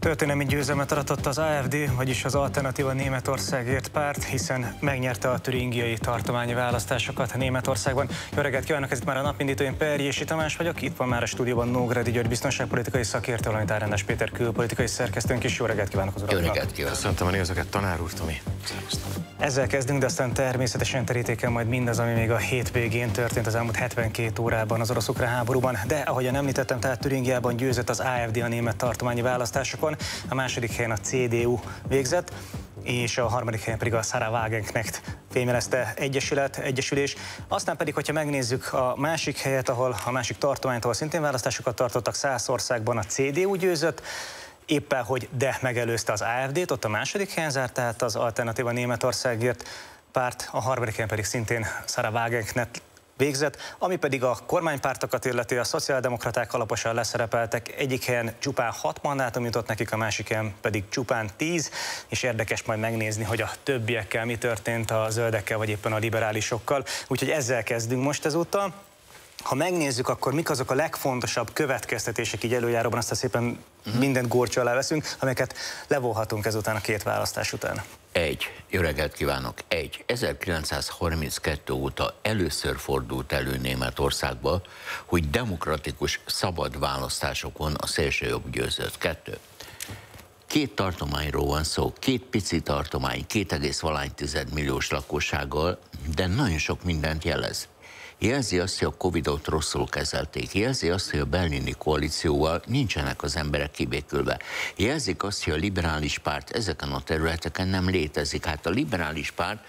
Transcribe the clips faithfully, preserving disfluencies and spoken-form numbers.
Történelmi győzelmet aratott az á ef dé, vagyis az Alternatíva Németországért párt, hiszen megnyerte a türingiai tartományi választásokat Németországban. Jó reggelt kívánok, ez itt már a Napindító, én Perjési Tamás vagyok, itt van már a stúdióban Nógrádi György biztonságpolitikai szakértő, valamint Árendás Péter külpolitikai szerkesztőnk is. Jó reggelt kívánok az uraknak! Jó reggelt kívánok! Köszöntöm a nézőket, tanár úr, Tomi. Ezzel kezdünk, de aztán természetesen terítéken majd mindaz, ami még a hétvégén történt az elmúlt hetvenkét órában az orosz-ukrán háborúban. De ahogyan említettem, tehát Türingiában győzött az á ef dé a német tartományi választásokon, a második helyen a cé dé u végzett, és a harmadik helyen pedig a Sarah Wagenknecht fémjelezte egyesület, egyesülés. Aztán pedig, hogyha megnézzük a másik helyet, ahol a másik tartományt, ahol szintén választásokat tartottak, Szászországban a cé dé u győzött, éppen hogy de megelőzte az á ef dét, ott a második helyen zárt, tehát az Alternatíva Németországért párt, a harmadik helyen pedig szintén Sarah Wagenknecht végzett, ami pedig a kormánypártokat illeti, a szociáldemokraták alaposan leszerepeltek, egyik helyen csupán hat mandátum jutott nekik, a másik helyen pedig csupán tíz, és érdekes majd megnézni, hogy a többiekkel mi történt, a zöldekkel, vagy éppen a liberálisokkal, úgyhogy ezzel kezdünk most ezúttal. Ha megnézzük, akkor mik azok a legfontosabb következtetések így előjáróban, aztán szépen mindent górcső alá veszünk, amelyeket levonhatunk ezután a két választás után. Egy. Jó reggelt kívánok! Egy. ezerkilencszázharminckettő óta először fordult elő Németországba, hogy demokratikus, szabad választásokon a szélsőjobb győzött. Kettő. Két tartományról van szó, két pici tartomány, két egész egy milliós lakossággal, de nagyon sok mindent jelez. Jelzi azt, hogy a Covidot rosszul kezelték. Jelzi azt, hogy a berlini koalícióval nincsenek az emberek kibékülve. Jelzik azt, hogy a liberális párt ezeken a területeken nem létezik. Hát a liberális párt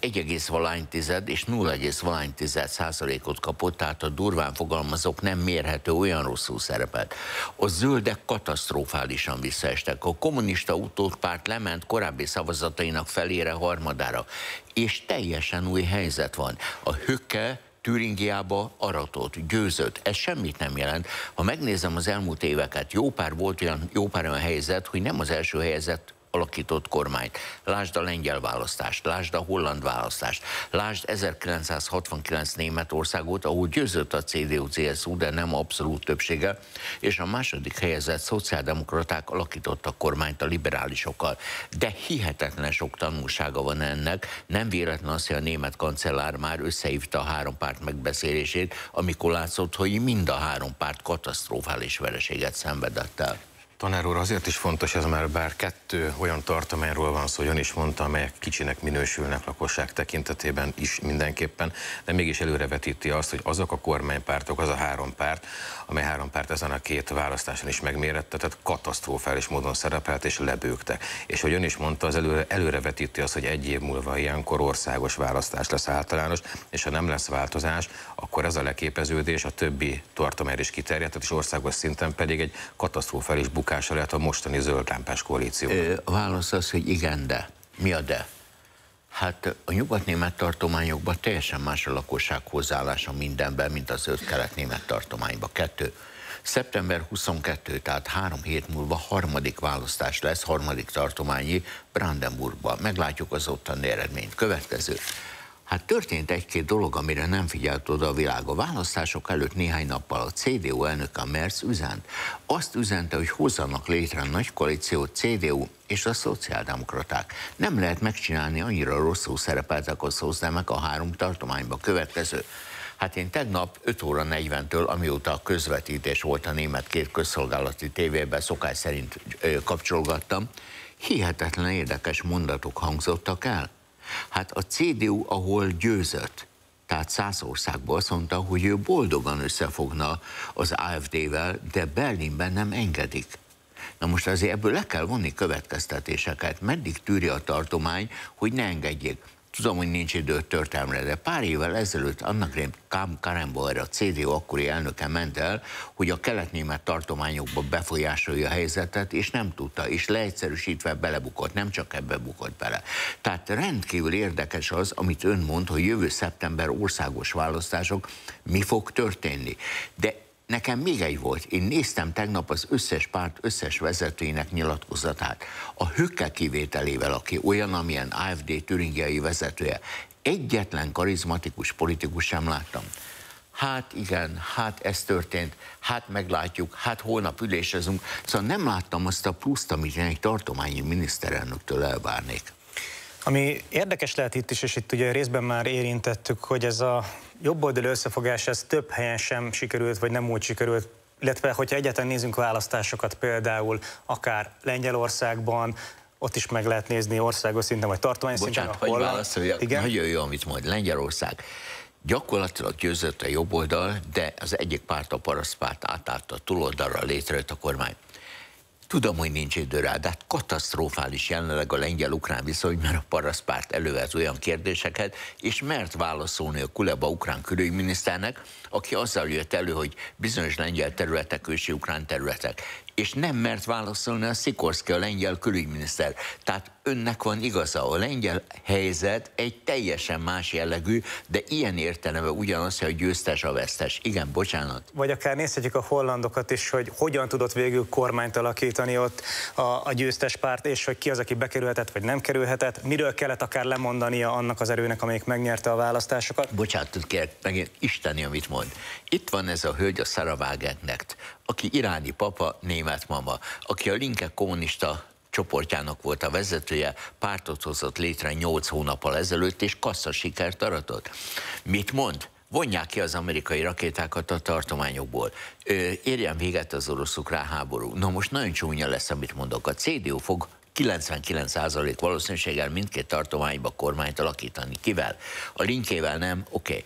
egy egész egy tized és nulla egész egy százalékot kapott, tehát a durván fogalmazók nem mérhető, olyan rosszul szerepelt. A zöldek katasztrofálisan visszaestek. A kommunista utódpárt lement korábbi szavazatainak felére, harmadára. És teljesen új helyzet van. A Höcke Türingiába aratott, győzött. Ez semmit nem jelent. Ha megnézem az elmúlt éveket, jó pár volt olyan, jó pár olyan helyzet, hogy nem az első helyzet alakított kormányt. Lásd a lengyel választást, lásd a holland választást, lásd ezerkilencszázhatvankilenc Németországot, ahol győzött a cé dé u cé es u, de nem abszolút többsége, és a második helyezett szociáldemokraták alakítottak kormányt a liberálisokkal. De hihetetlen sok tanulsága van ennek, nem véletlen az, hogy a német kancellár már összehívta a három párt megbeszélését, amikor látszott, hogy mind a három párt katasztrofális vereséget szenvedett el. Tanár úr, azért is fontos ez, mert bár kettő olyan tartományról van szó, ön is mondta, amelyek kicsinek minősülnek lakosság tekintetében is mindenképpen, de mégis előrevetíti azt, hogy azok a kormánypártok, az a három párt, amely három párt ezen a két választáson is megmérette, tehát katasztrofális módon szerepelt és lebőgtek. És hogy ön is mondta, az előre, előrevetíti azt, hogy egy év múlva ilyenkor országos választás lesz általános, és ha nem lesz változás, akkor ez a leképeződés a többi tartományra is kiterjedt, és országos szinten pedig egy katasztrofális buk lehet a mostani zöldlámpás koalíció. A válasz az, hogy igen, de. Mi a de? Hát a nyugat-német tartományokban teljesen más a lakosság hozzáállása mindenben, mint az öt kelet-német tartományban. Kettő. szeptember huszonkettő, tehát három hét múlva harmadik választás lesz, harmadik tartományi Brandenburgban. Meglátjuk az ottani eredményt. Következő. Hát történt egy-két dolog, amire nem figyelt oda a világ. A választások előtt néhány nappal a cé dé u elnöke Merz üzent. Azt üzente, hogy hozzanak létre a nagy koalíciót cé dé u és a szociáldemokraták. Nem lehet megcsinálni, annyira rosszul szerepeltek a szozdemek a három tartományba. Következő. Hát én tegnap öt óra negyventől, amióta a közvetítés volt a német két közszolgálati tévében, szokás szerint ö, kapcsolgattam, hihetetlen érdekes mondatok hangzottak el. Hát a cé dé u, ahol győzött, tehát Szászországban azt mondta, hogy ő boldogan összefogna az á ef dével, de Berlinben nem engedik. Na most azért ebből le kell vonni következtetéseket, meddig tűri a tartomány, hogy ne engedjék. Tudom, hogy nincs idő történelemre, de pár évvel ezelőtt annak Karambolra, a cé dé u akkori elnöke ment el, hogy a kelet-német tartományokba befolyásolja a helyzetet, és nem tudta, és leegyszerűsítve belebukott, nem csak ebbe bukott bele. Tehát rendkívül érdekes az, amit ön mond, hogy jövő szeptember országos választások, mi fog történni. De nekem még egy volt, én néztem tegnap az összes párt összes vezetőinek nyilatkozatát. A Höcke kivételével, aki olyan, amilyen á ef dé türingiai vezetője, egyetlen karizmatikus politikus sem láttam. hát igen, hát ez történt, hát meglátjuk, hát holnap ülésezünk. Szóval nem láttam azt a pluszt, amit én egy tartományi miniszterelnöktől elvárnék. Ami érdekes lehet itt is, és itt ugye részben már érintettük, hogy ez a jobboldali összefogás, ez több helyen sem sikerült, vagy nem úgy sikerült, illetve hogyha egyáltalán nézünk választásokat például, akár Lengyelországban, ott is meg lehet nézni országos szinten, vagy tartomány szinten. Bocsánat, hogy válaszoljak, nagyon jó, amit mond. Lengyelország gyakorlatilag győzött a jobboldal, de az egyik párt, a Parasztpárt átállt a túloldalra, létrejött a kormány. Tudom, hogy nincs idő rá, de hát katasztrofális jelenleg a lengyel-ukrán viszony, mert a Parasztpárt elővez olyan kérdéseket, és mert válaszolni a Kuleba ukrán külügyminiszternek, aki azzal jött elő, hogy bizonyos lengyel területek, ősi ukrán területek, és nem mert válaszolni a Szikorszky, a lengyel külügyminiszter. Tehát önnek van igaza, a lengyel helyzet egy teljesen más jellegű, de ilyen értelemben ugyanaz, hogy győztes a vesztes. Igen, bocsánat. Vagy akár nézhetjük a hollandokat is, hogy hogyan tudott végül kormányt alakítani ott a, a győztes párt, és hogy ki az, aki bekerülhetett, vagy nem kerülhetett, miről kellett akár lemondania annak az erőnek, amelyik megnyerte a választásokat. Bocsánat, kérlek, megint isteni, amit mond. Itt van ez a hölgy, a Sarah Wagenknecht, aki iráni papa, német mama, aki a Linke kommunista csoportjának volt a vezetője, pártot hozott létre nyolc hónappal ezelőtt, és kassza sikert aratott. Mit mond? Vonják ki az amerikai rakétákat a tartományokból. Érjen véget az orosz-ukrán háború. Na most nagyon csúnya lesz, amit mondok. A cé dé u fog kilencvenkilenc százalék valószínűséggel mindkét tartományba kormányt alakítani. Kivel? A Linkével nem? Oké. Okay.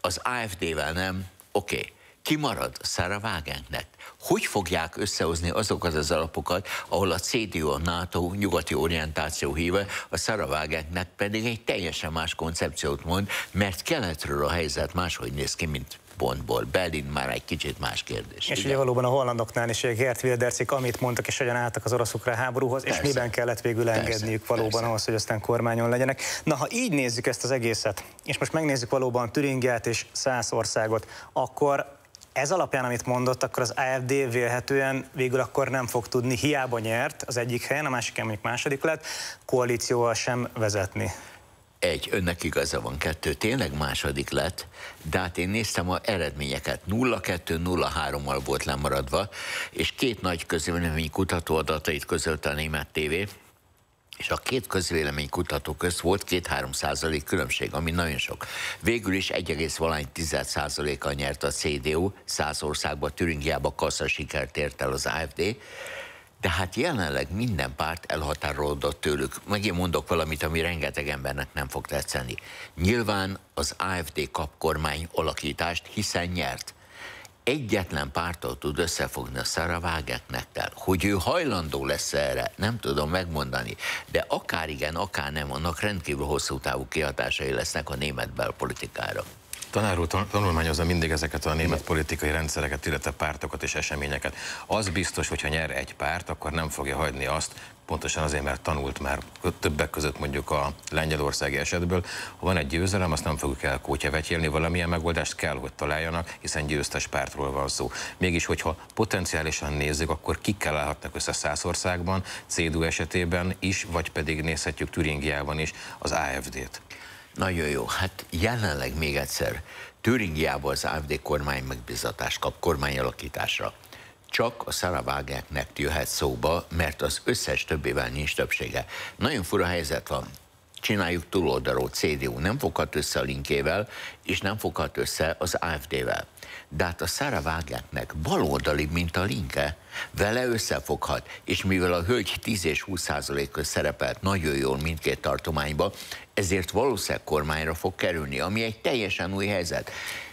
Az á ef dével nem? Oké. Okay. Ki marad? Sarah Wagenknecht. Hogy fogják összehozni azokat az alapokat, ahol a cé dé u, a NATO nyugati orientáció híve, a Sarah Wagenknecht pedig egy teljesen más koncepciót mond, mert keletről a helyzet máshogy néz ki, mint pontból. Berlin már egy kicsit más kérdés. És ugye valóban a hollandoknál is, hogy Geert Wildersik, amit mondtak, és hogyan álltak az orosz-ukrán háborúhoz, persze, és miben kellett végül engedniük valóban persze. ahhoz, hogy aztán kormányon legyenek. Na, ha így nézzük ezt az egészet, és most megnézzük valóban Türingiát és száz országot, akkor ez alapján, amit mondott, akkor az á ef dé vélhetően végül akkor nem fog tudni, hiába nyert az egyik helyen, a másik helyen mondjuk második lett, koalícióval sem vezetni. Egy, önnek igaza van, kettő, tényleg második lett, de hát én néztem az eredményeket, nulla kettő nulla hárommal volt lemaradva, és két nagy közvéleménykutató adatait közölt a német tévé, és a két közvéleménykutató közt volt két-három százalék különbség, ami nagyon sok. Végül is egy egész valahány tized százalékkal nyert a cé dé u, száz országban, Türingiában kassza sikert ért el az á ef dé, de hát jelenleg minden párt elhatárolódott tőlük. Megint mondok valamit, ami rengeteg embernek nem fog tetszeni. Nyilván az á ef dé kap kormány alakítást, hiszen nyert. Egyetlen pártól tud összefogni a Sarah Wagenknecht-tel. Hogy ő hajlandó lesz erre, nem tudom megmondani, de akár igen, akár nem, annak rendkívül hosszú távú kihatásai lesznek a német belpolitikára. Tanár úr, tanulmányozza mindig ezeket a német politikai rendszereket, illetve pártokat és eseményeket. Az biztos, hogyha nyer egy párt, akkor nem fogja hagyni azt, pontosan azért, mert tanult már többek között mondjuk a lengyelországi esetből, ha van egy győzelem, azt nem fogjuk elkótyavetyélni, valamilyen megoldást kell, hogy találjanak, hiszen győztes pártról van szó. Mégis, hogyha potenciálisan nézzük, akkor kikkel állhatnak össze Szászországban, cé dé u esetében is, vagy pedig nézhetjük Türingiában is az á ef dét. Nagyon jó, hát jelenleg még egyszer Türingiában az á ef dé kormány megbizatást kap kormányalakításra. Csak a Sarah Wagenknecht jöhet szóba, mert az összes többével nincs többsége. Nagyon fura helyzet van. Csináljuk túloldalról, cé dé u nem foghat össze a Linkével, és nem foghat össze az á ef dével. De hát a Sarah Wagenknecht baloldali, mint a Linke, vele összefoghat, és mivel a hölgy tíz és húsz százalékos szerepelt nagyon jól mindkét tartományba, ezért valószínűleg kormányra fog kerülni, ami egy teljesen új helyzet.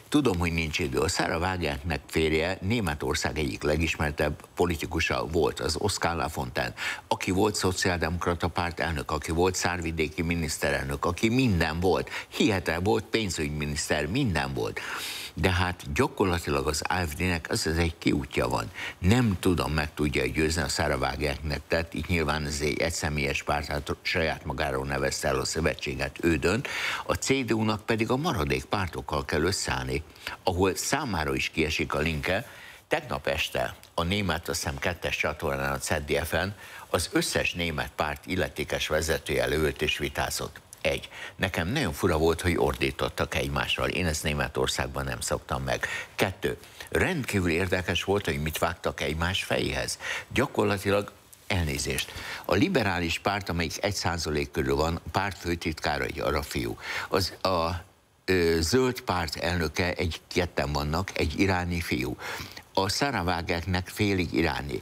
Tudom, hogy nincs idő. A Sarah Wagenknecht férje Németország egyik legismertebb politikusa volt, az Oskar Lafontaine, aki volt szociáldemokrata párt elnök, aki volt szárvidéki miniszterelnök, aki minden volt, hihetetlen volt, pénzügyminiszter, minden volt. De hát gyakorlatilag az á ef dének ez az egy kiútja van. Nem tudom, meg tudja győzni a Sarah Wagenknechtet, itt nyilván ez egy egyszemélyes párt, hát saját magáról nevezte el a szövetséget, ő dönt. A cé dé u-nak pedig a maradék pártokkal kell összeállni, ahol számára is kiesik a Linke. Tegnap este a német, azt hiszem, kettes csatornán, a cé dé ef-en az összes német párt illetékes vezetője leült és vitázott. egy. Nekem nagyon fura volt, hogy ordítottak egymásról. Én ezt Németországban nem szoktam meg. Kettő. Rendkívül érdekes volt, hogy mit vágtak egymás fejéhez. Gyakorlatilag elnézést. A liberális párt, amelyik egy százalék körül van, párt főtitkára egy arab fiú. Az a ö, zöld párt elnöke, egy ketten vannak, egy iráni fiú. A szaravágáknak félig iráni.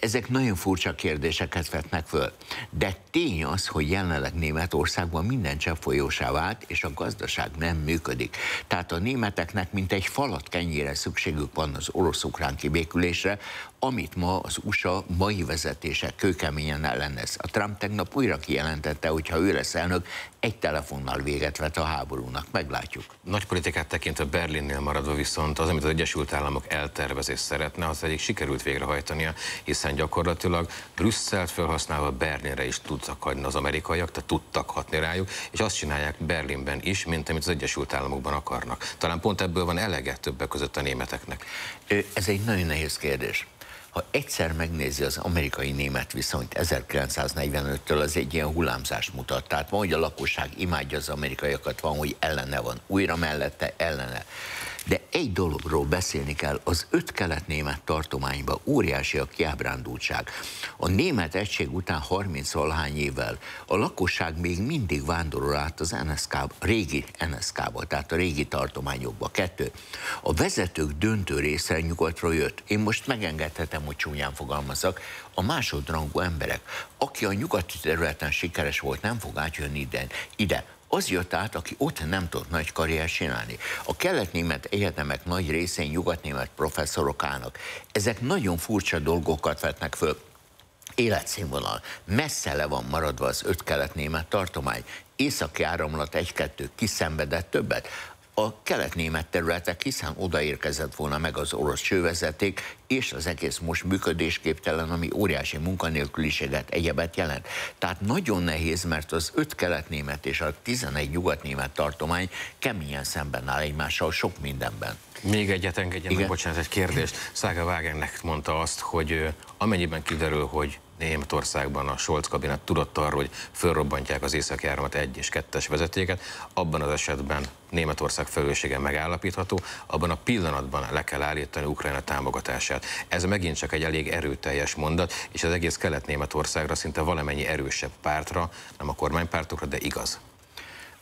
Ezek nagyon furcsa kérdéseket vetnek föl. De tény az, hogy jelenleg Németországban minden csepp folyósá vált, és a gazdaság nem működik. Tehát a németeknek mint egy falat kenyére szükségük van az orosz-ukrán kibékülésre, amit ma az u es á mai vezetése kőkeményen ellenez. A Trump tegnap újra kijelentette, hogy ha ő lesz elnök, egy telefonnal véget vet a háborúnak. Meglátjuk. Nagy politikát tekintve Berlinnél maradva viszont az, amit az Egyesült Államok eltervezés szeretne, az egyik sikerült végrehajtania, hiszen gyakorlatilag Brüsszelt felhasználva Berlinre is tudtak hagyni az amerikaiak, tehát tudtak hatni rájuk, és azt csinálják Berlinben is, mint amit az Egyesült Államokban akarnak. Talán pont ebből van elege többek között a németeknek. Ez egy nagyon nehéz kérdés. Ha egyszer megnézi az amerikai-német viszonyt ezerkilencszáznegyvenöttől, az egy ilyen hullámzást mutat. Tehát van, hogy a lakosság imádja az amerikaiakat, van, hogy ellene van, újra mellette ellene. De egy dologról beszélni kell, az öt kelet-német tartományban óriási a kiábrándultság. A német egység után harminc-valahány évvel a lakosság még mindig vándorol át az en es ká-ba, régi en es ká-ba, tehát a régi tartományokba. Kettő. A vezetők döntő része nyugatról jött. Én most megengedhetem, hogy csúnyán fogalmazzak, a másodrangú emberek, aki a nyugati területen sikeres volt, nem fog átjönni ide. ide. Az jött át, aki ott nem tudott nagy karriert csinálni. A kelet-német egyetemek nagy részén nyugat-német professzorok állnak. Ezek nagyon furcsa dolgokat vetnek föl. Életszínvonal. Messze le van maradva az öt kelet-német tartomány. Északi áramlat egy-kettő kiszenvedett többet. A kelet-német területek, hiszen odaérkezett volna meg az orosz csővezeték, és az egész most működésképtelen, ami óriási munkanélküliséget, egyebet jelent. Tehát nagyon nehéz, mert az öt kelet-német és a tizenegy nyugat-német tartomány keményen szemben áll egymással sok mindenben. Még egyet engedjen meg, bocsánat, egy kérdést. Saga Wagenknecht mondta azt, hogy amennyiben kiderül, hogy Németországban a Scholz kabinet tudott arról, hogy fölrobbantják az északi áramlat egy és kettes vezetéket, abban az esetben Németország felelőssége megállapítható, abban a pillanatban le kell állítani Ukrajna támogatását. Ez megint csak egy elég erőteljes mondat, és az egész Kelet-Németországra, szinte valamennyi erősebb pártra, nem a kormánypártokra, de igaz.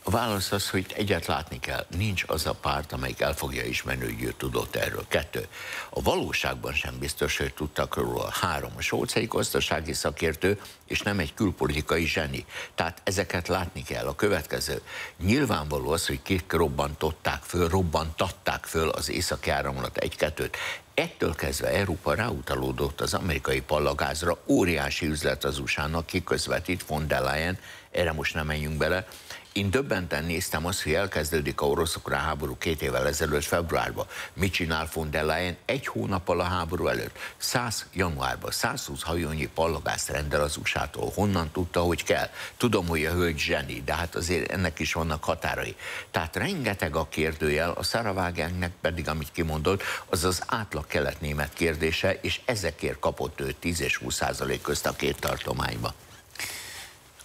A válasz az, hogy egyet látni kell, nincs az a párt, amelyik el fogja ismerni, hogy ő tudott erről. Kettő. A valóságban sem biztos, hogy tudtak róla. Három. A Scholz egy gazdasági szakértő, és nem egy külpolitikai zseni. Tehát ezeket látni kell. A következő. Nyilvánvaló az, hogy kik robbantották föl, robbantatták föl az északi áramlat egy-kettőt. Ettől kezdve Európa ráutalódott az amerikai pallagázra, óriási üzlet az u es á-nak, kiközvetít von der Leyen, erre most nem menjünk bele. Én döbbenten néztem azt, hogy elkezdődik a orosz-ukrán háború két évvel ezelőtt februárban. Mit csinál von der Leyen egy hónappal a háború előtt? száz januárban százhúsz hajónyi pallagázt rendel az u es á-tól. Honnan tudta, hogy kell? Tudom, hogy a hölgy zseni, de hát azért ennek is vannak határai. Tehát rengeteg a kérdőjel, a Sarah Wagenknecht pedig, amit kimondott, az az átlag kelet-német kérdése, és ezekért kapott ő tíz és húsz százalék közt a két tartományba.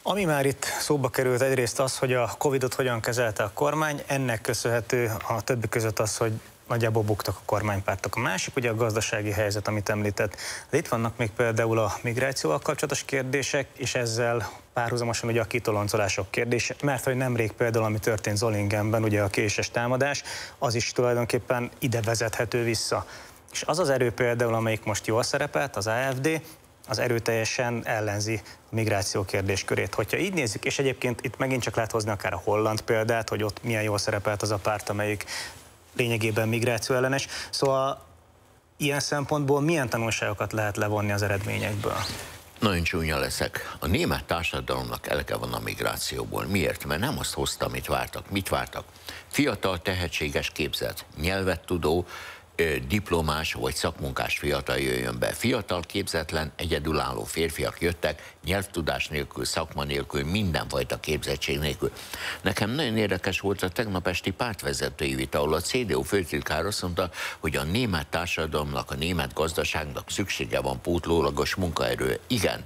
Ami már itt szóba került, egyrészt az, hogy a kovidot hogyan kezelte a kormány, ennek köszönhető a többi között az, hogy nagyjából buktak a kormánypártok. A másik ugye a gazdasági helyzet, amit említett. De itt vannak még például a migrációval kapcsolatos kérdések, és ezzel párhuzamosan ugye a kitoloncolások kérdése, mert hogy nemrég például, ami történt Zolingenben, ugye a késes támadás, az is tulajdonképpen ide vezethető vissza. És az az erő például, amelyik most jól szerepelt, az á ef dé, az erőteljesen ellenzi a migráció kérdéskörét. Hogyha így nézzük, és egyébként itt megint csak lehet hozni akár a holland példát, hogy ott milyen jól szerepelt az a párt, amelyik lényegében migráció ellenes. Szóval ilyen szempontból milyen tanulságokat lehet levonni az eredményekből? Nagyon csúnya leszek. A német társadalomnak elege van a migrációból. Miért? Mert nem azt hozta, amit vártak. Mit vártak? Fiatal, tehetséges, képzett, nyelvet tudó, diplomás vagy szakmunkás fiatal jöjjön be. Fiatal, képzetlen, egyedülálló férfiak jöttek, nyelvtudás nélkül, szakma nélkül, mindenfajta képzettség nélkül. Nekem nagyon érdekes volt a tegnap esti pártvezetői vita, ahol a cé dé u főtitkár azt mondta, hogy a német társadalomnak, a német gazdaságnak szüksége van pótlólagos munkaerő. Igen.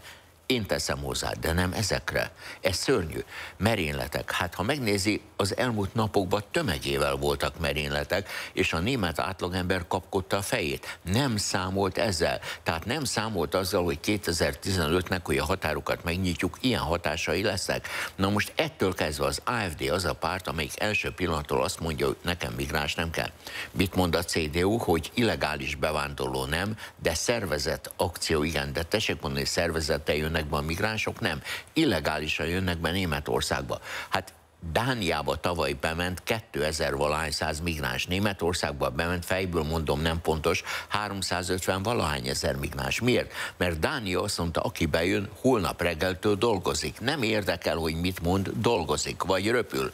én teszem hozzá, de nem ezekre. Ez szörnyű. Merényletek. Hát ha megnézi, az elmúlt napokban tömegével voltak merényletek, és a német átlagember kapkodta a fejét. Nem számolt ezzel. Tehát nem számolt azzal, hogy kétezer-tizenötnek, hogy a határokat megnyitjuk, ilyen hatásai lesznek. Na most ettől kezdve az á ef dé az a párt, amelyik első pillanattól azt mondja, hogy nekem migráns nem kell. Mit mond a cé dé u, hogy illegális bevándorló nem, de szervezett akció igen, de tessék mondani, hogy szervezettel jönnek be a migránsok, nem. Illegálisan jönnek be Németországba. Hát Dániába tavaly bement kétezer-valahány száz migráns, Németországba bement, fejből mondom, nem pontos, háromszázötven valahány ezer migráns. Miért? Mert Dánia azt mondta, aki bejön, holnap reggeltől dolgozik. Nem érdekel, hogy mit mond, dolgozik, vagy röpül.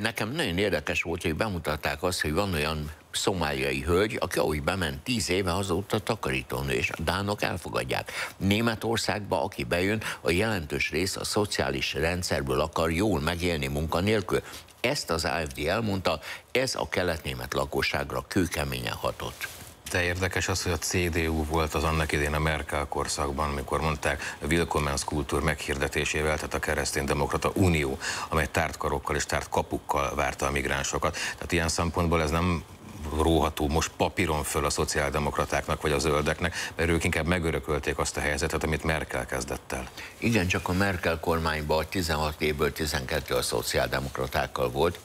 Nekem nagyon érdekes volt, hogy bemutatták azt, hogy van olyan szomáliai hölgy, aki ahogy bement tíz éve, azóta takarítónő, és a dánok elfogadják. Németországba, aki bejön, a jelentős rész a szociális rendszerből akar jól megélni munkanélkül. Ezt az á ef dé elmondta, ez a kelet-német lakosságra kőkeményen hatott. De érdekes az, hogy a cé dé u volt az annak idén a Merkel korszakban, amikor mondták a Willkommenskultur meghirdetésével, tehát a Kereszténydemokrata Unió, amely tártkarokkal és tártkapukkal várta a migránsokat. Tehát ilyen szempontból ez nem róható most papíron föl a szociáldemokratáknak vagy a zöldeknek, mert ők inkább megörökölték azt a helyzetet, amit Merkel kezdett el. Igen, csak a Merkel kormányban tizenhat évből tizenkettő a szociáldemokratákkal volt.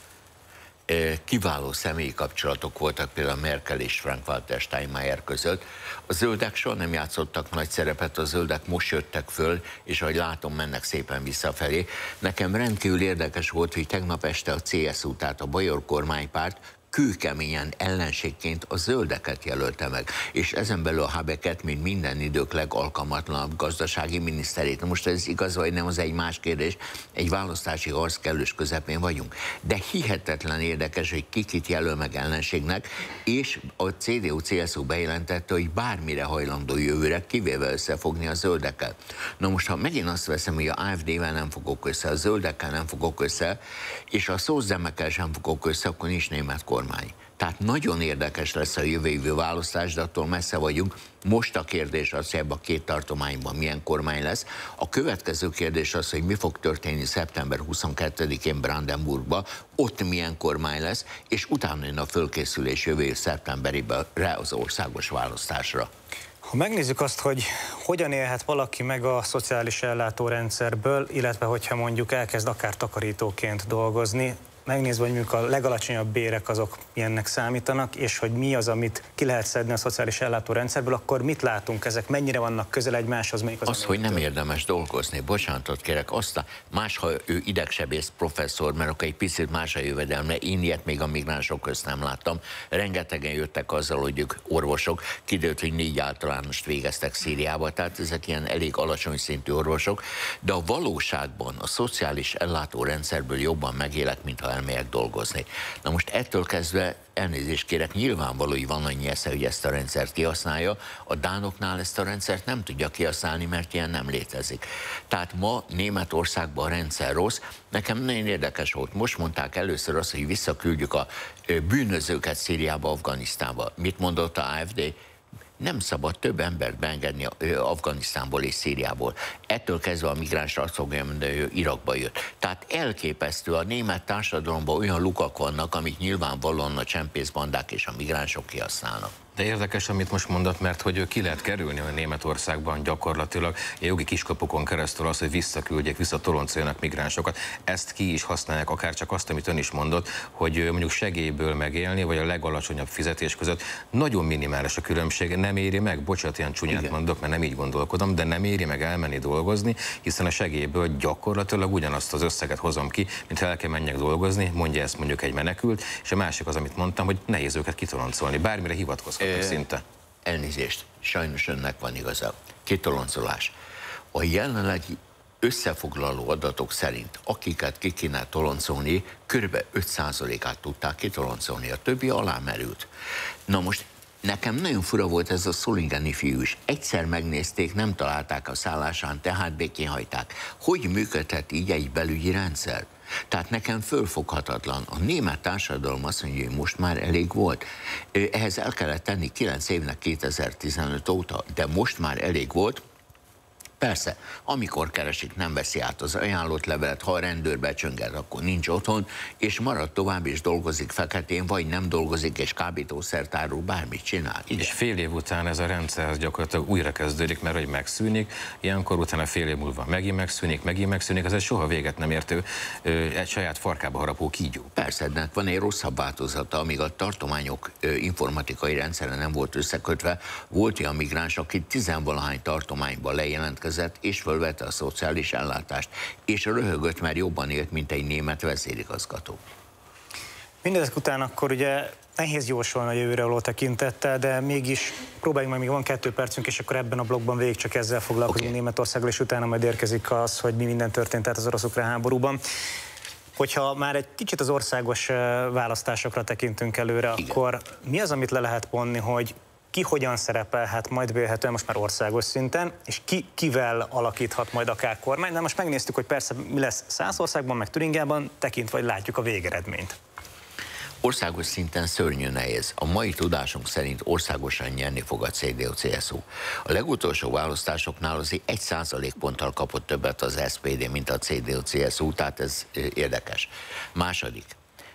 Kiváló személyi kapcsolatok voltak például Merkel és Frank-Walter Steinmeier között. A zöldek soha nem játszottak nagy szerepet, a zöldek most jöttek föl, és ahogy látom, mennek szépen visszafelé. Nekem rendkívül érdekes volt, hogy tegnap este a cé es u, tehát a bajor kormánypárt, kőkeményen ellenségként a zöldeket jelölte meg, és ezen belül a Habeket, mint minden idők legalkalmatlanabb gazdasági miniszterét. Na most ez igaz vagy nem, az egy más kérdés, egy választási harc kellős közepén vagyunk. De hihetetlen érdekes, hogy kikit jelöl meg ellenségnek, és a cé dé u cé es u bejelentette, hogy bármire hajlandó jövőre, kivéve összefogni a zöldekkel. Na most, ha megint azt veszem, hogy a á ef dével nem fogok össze, a zöldekkel nem fogok össze, és a szószemekkel sem fogok össze, akkor nincs német kormány. Tehát nagyon érdekes lesz a jövő évő választás, de attól messze vagyunk. Most a kérdés az, hogy ebben a két tartományban milyen kormány lesz. A következő kérdés az, hogy mi fog történni szeptember huszonkettedikén Brandenburgba, ott milyen kormány lesz, és utána jön a fölkészülés jövő év szeptemberében az országos választásra. Ha megnézzük azt, hogy hogyan élhet valaki meg a szociális ellátórendszerből, illetve hogyha mondjuk elkezd akár takarítóként dolgozni, megnézve, hogy mondjuk a legalacsonyabb bérek azok ilyennek számítanak, és hogy mi az, amit ki lehet szedni a szociális ellátórendszerből, akkor mit látunk ezek? Mennyire vannak közel egymáshoz? Melyik az, az hogy nem érdemes dolgozni, bocsánatot kérek, aztán más, ha ő idegsebész professzor, mert akkor egy picit más a jövedelme, én ilyet még a migránsok közt nem láttam. Rengetegen jöttek azzal, hogy ők orvosok, kiderült, hogy négy általánost végeztek Szíriába, tehát ezek ilyen elég alacsony szintű orvosok, de a valóságban a szociális ellátórendszerből jobban megélek, mint ha elmegyek dolgozni. Na most ettől kezdve elnézést kérek, nyilvánvaló, hogy van annyi esze, hogy ezt a rendszert kihasználja. A dánoknál ezt a rendszert nem tudja kihasználni, mert ilyen nem létezik. Tehát ma Németországban a rendszer rossz. Nekem nagyon érdekes volt. Most mondták először azt, hogy visszaküldjük a bűnözőket Szíriába, Afganisztánba. Mit mondott a á ef dé? Nem szabad több embert beengedni Afganisztánból és Szíriából. Ettől kezdve a migráns azt fogja mondani, hogy Irakba jött. Tehát elképesztő, a német társadalomban olyan lukak vannak, amit nyilvánvalóan a csempészbandák és a migránsok kihasználnak. De érdekes, amit most mondott, mert hogy ő ki lehet kerülni a Németországban gyakorlatilag a jogi kiskapukon keresztül az, hogy visszaküldjék, visszatoloncoljanak migránsokat. Ezt ki is használják, akár csak azt, amit ön is mondott, hogy mondjuk segélyből megélni, vagy a legalacsonyabb fizetés között nagyon minimális a különbség. Nem éri meg, bocsánat, ilyen csúnyát igen mondok, mert nem így gondolkodom, de nem éri meg elmenni dolgozni, hiszen a segélyből gyakorlatilag ugyanazt az összeget hozom ki, mint ha el kell menjek dolgozni, mondja ezt mondjuk egy menekült, és a másik az, amit mondtam, hogy nehéz őket kitoloncolni, bármire hivatkozhat. Szinte. Elnézést, sajnos önnek van igaza. Kitoloncolás. A jelenlegi összefoglaló adatok szerint, akiket ki kéne toloncolni, kb. öt százalékát tudták kitoloncolni, a többi alá merült. Na most nekem nagyon fura volt ez a szolingeni fiú is. Egyszer megnézték, nem találták a szállásán, tehát békén hagyták. Hogy működhet így egy belügyi rendszer? Tehát nekem fölfoghatatlan. A német társadalom azt mondja, hogy most már elég volt. Ehhez el kellett tenni kilenc évnek kétezer-tizenöt óta, de most már elég volt. Persze, amikor keresik, nem veszi át az ajánlott levelet, ha a rendőr becsönget, akkor nincs otthon, és marad tovább, és dolgozik feketén, vagy nem dolgozik, és kábítószert árul, bármit csinál. Igen. És fél év után ez a rendszer gyakorlatilag újra kezdődik, mert hogy megszűnik, ilyenkor utána fél év múlva megint megszűnik, megint megszűnik, ez egy soha véget nem értő, egy saját farkába harapó kígyó. Persze, de van egy rosszabb változata, amíg a tartományok informatikai rendszere nem volt összekötve, volt olyan migráns, aki tizenvalahány tartományban lejelentkezett, és fölvette a szociális ellátást, és röhögött, mert jobban élt, mint egy német vezérigazgató. Mindezek után akkor ugye nehéz jósolni a jövőre való tekintettel, de mégis próbáljunk, meg még van kettő percünk, és akkor ebben a blogban végig csak ezzel foglalkozunk okay. Németországgal, és utána majd érkezik az, hogy mi minden történt át az orosz-ukrán háborúban. Hogyha már egy kicsit az országos választásokra tekintünk előre, igen, akkor mi az, amit le lehet vonni, hogy ki hogyan szerepelhet majd vélhetően most már országos szinten, és ki kivel alakíthat majd akár kormány. De most megnéztük, hogy persze mi lesz Szászországban, meg Türingiában, tekintve, vagy látjuk a végeredményt. Országos szinten szörnyű nehéz. A mai tudásunk szerint országosan nyerni fog a cé dé u cé es u. A legutolsó választásoknál azért egy százalékponttal kapott többet az es pé dé, mint a cé dé u cé es u, tehát ez érdekes. Második.